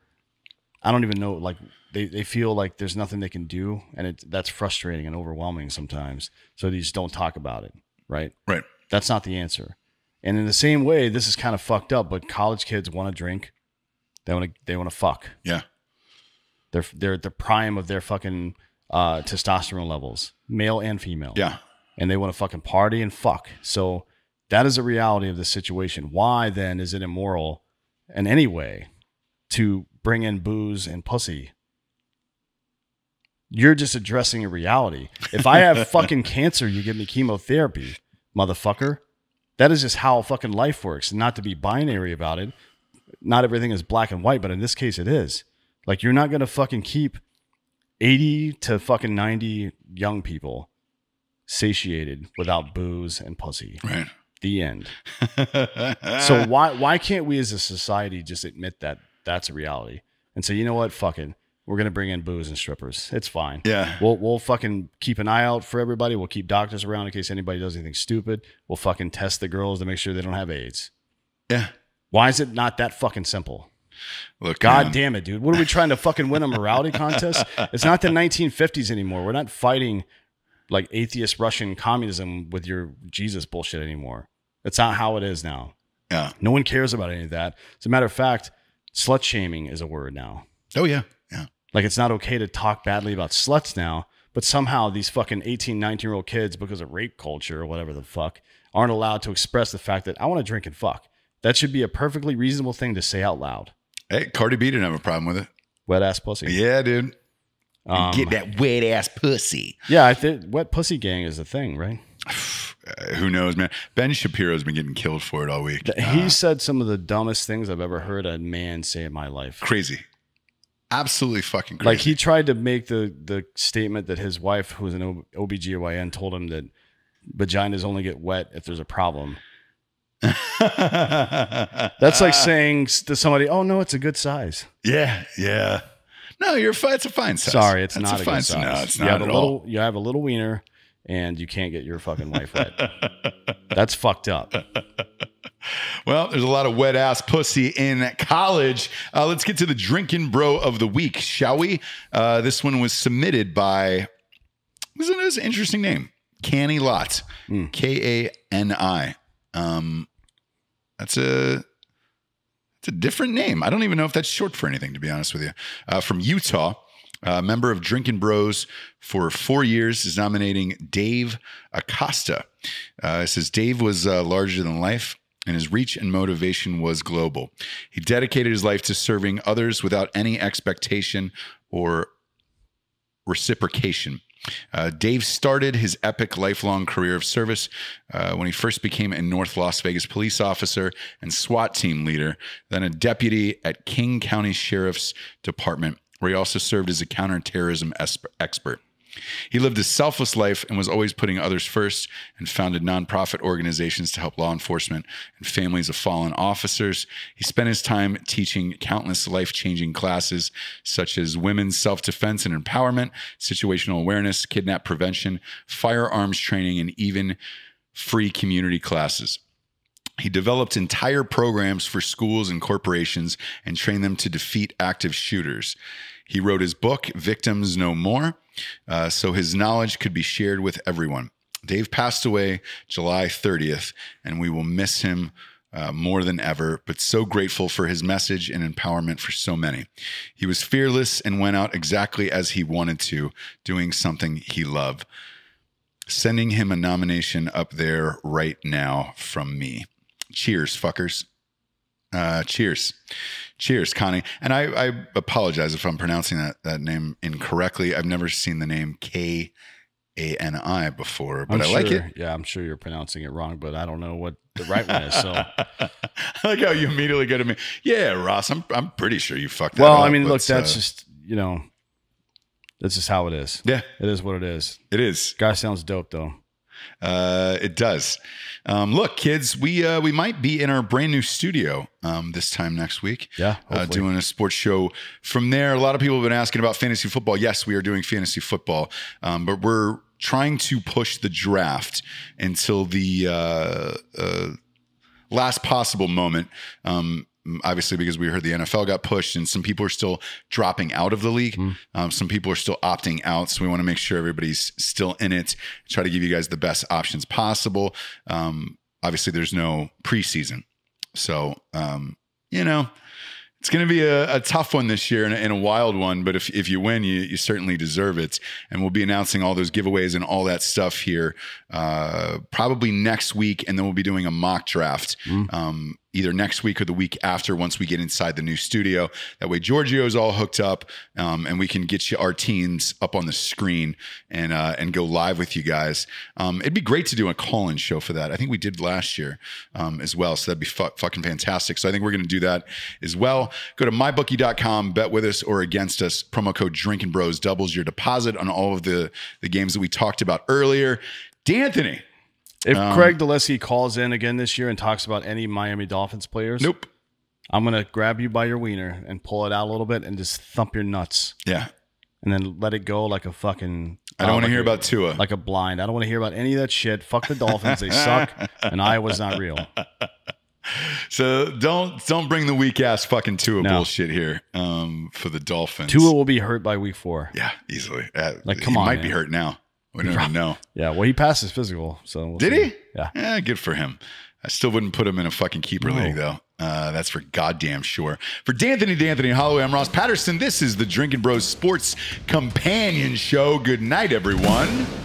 I don't even know, like they, they feel like there's nothing they can do. And it, that's frustrating and overwhelming sometimes. So they just don't talk about it. Right. Right. That's not the answer. And in the same way, this is kind of fucked up, but college kids want to drink. They want to, they want to fuck. Yeah. They're, they're at the prime of their fucking uh, testosterone levels, male and female. Yeah. And they want to fucking party and fuck. So that is a reality of the situation. Why then is it immoral in any way to bring in booze and pussy? You're just addressing a reality. If I have fucking cancer, you give me chemotherapy, motherfucker. That is just how fucking life works. And not to be binary about it. Not everything is black and white, but in this case it is. Like you're not going to fucking keep eighty to fucking ninety young people satiated without booze and pussy. Right. The end. So why, why can't we as a society just admit that that's a reality and say, you know what? Fuck it. We're going to bring in booze and strippers. It's fine. Yeah. We'll, we'll fucking keep an eye out for everybody. We'll keep doctors around in case anybody does anything stupid. We'll fucking test the girls to make sure they don't have AIDS. Yeah. Why is it not that fucking simple? Look, God man. damn it, dude. What are we trying to fucking win a morality contest? It's not the nineteen fifties anymore. We're not fighting like atheist Russian communism with your Jesus bullshit anymore. That's not how it is now. Yeah. No one cares about any of that. As a matter of fact, slut shaming is a word now. Oh, yeah. Yeah. Like it's not okay to talk badly about sluts now, but somehow these fucking eighteen, nineteen year old kids, because of rape culture or whatever the fuck, aren't allowed to express the fact that I want to drink and fuck. That should be a perfectly reasonable thing to say out loud. Hey, Cardi B didn't have a problem with it. Wet ass pussy. Yeah, dude. Um, get that wet ass pussy. Yeah, I think wet pussy gang is a thing, right? Uh, who knows, man? Ben Shapiro's been getting killed for it all week. Uh, he said some of the dumbest things I've ever heard a man say in my life. Crazy. Absolutely fucking crazy. Like, he tried to make the, the statement that his wife, who was an O B G Y N, told him that vaginas only get wet if there's a problem. That's like saying to somebody, oh, no, it's a good size. Yeah, yeah. No, you're fine. It's a fine size. Sorry, it's That's not a, a fine good size. No, it's not you have at a little, all. You have a little wiener. And you can't get your fucking wife wet. That's fucked up. Well, there's a lot of wet ass pussy in college. Uh, let's get to the drinking bro of the week, shall we? Uh, this one was submitted by, isn't it an interesting name? Canny Lot, mm. K A N I. Um, that's a, it's a different name. I don't even know if that's short for anything, to be honest with you. Uh, from Utah. A uh, member of Drinkin' Bros for four years is nominating Dave Acosta. Uh, it says, Dave was uh, larger than life, and his reach and motivation was global. He dedicated his life to serving others without any expectation or reciprocation. Uh, Dave started his epic lifelong career of service uh, when he first became a North Las Vegas police officer and SWAT team leader, then a deputy at King County Sheriff's Department, where he also served as a counterterrorism expert. He lived a selfless life and was always putting others first, and founded nonprofit organizations to help law enforcement and families of fallen officers. He spent his time teaching countless life-changing classes, such as women's self-defense and empowerment, situational awareness, kidnap prevention, firearms training, and even free community classes. He developed entire programs for schools and corporations and trained them to defeat active shooters. He wrote his book, Victims No More, uh, so his knowledge could be shared with everyone. Dave passed away July thirtieth, and we will miss him uh, more than ever, but so grateful for his message and empowerment for so many. He was fearless and went out exactly as he wanted to, doing something he loved. Sending him a nomination up there right now from me. Cheers, fuckers. Uh, cheers. Cheers, Connie. And I, I apologize if I'm pronouncing that, that name incorrectly. I've never seen the name K A N I before, but I'm I sure, like it. Yeah, I'm sure you're pronouncing it wrong, but I don't know what the right one is. So I like how you immediately go to me. Yeah, Ross, I'm, I'm pretty sure you fucked that well, up. Well, I mean, look, that's uh, just, you know, that's just how it is. Yeah. It is what it is. It is. Guy sounds dope, though. Uh, it does. Um, look, kids, we uh, we might be in our brand new studio um, this time next week. Yeah, uh, doing a sports show from there. A lot of people have been asking about fantasy football. Yes, we are doing fantasy football, um, but we're trying to push the draft until the uh, uh, last possible moment. Um, obviously, because we heard the N F L got pushed, and some people are still dropping out of the league. Mm. Um, some people are still opting out. So we want to make sure everybody's still in it. Try to give you guys the best options possible. Um, obviously there's no preseason. So, um, you know, it's going to be a, a tough one this year, and a, and a wild one, but if, if you win, you, you certainly deserve it. And we'll be announcing all those giveaways and all that stuff here uh, probably next week, and then we'll be doing a mock draft mm. um, either next week or the week after once we get inside the new studio. That way Giorgio's all hooked up, um, and we can get you our teams up on the screen and uh, and go live with you guys. Um, it'd be great to do a call-in show for that. I think we did last year um, as well, so that'd be fu fucking fantastic. So I think we're going to do that as well. Go to my bookie dot com, bet with us or against us. Promo code Drinkin' Bros doubles your deposit on all of the, the games that we talked about earlier. D'Anthony. If um, Craig Dillesky calls in again this year and talks about any Miami Dolphins players, nope. I'm going to grab you by your wiener and pull it out a little bit and just thump your nuts. Yeah. And then let it go like a fucking... I don't uh, want to like hear a, about Tua. Like a blind. I don't want to hear about any of that shit. Fuck the Dolphins. They suck. And Iowa's not real. So don't don't bring the weak ass fucking Tua no. bullshit here um, for the Dolphins. Tua will be hurt by week four. Yeah, easily. Uh, like, come he on, might man. be hurt now. We don't even know. Yeah, well, he passed his physical. So we'll did see. he? Yeah. Yeah, good for him. I still wouldn't put him in a fucking keeper no. league though. Uh, that's for goddamn sure. For D'Anthony, D'Anthony Holloway, I'm Ross Patterson. This is the Drinkin' Bros Sports Companion Show. Good night, everyone.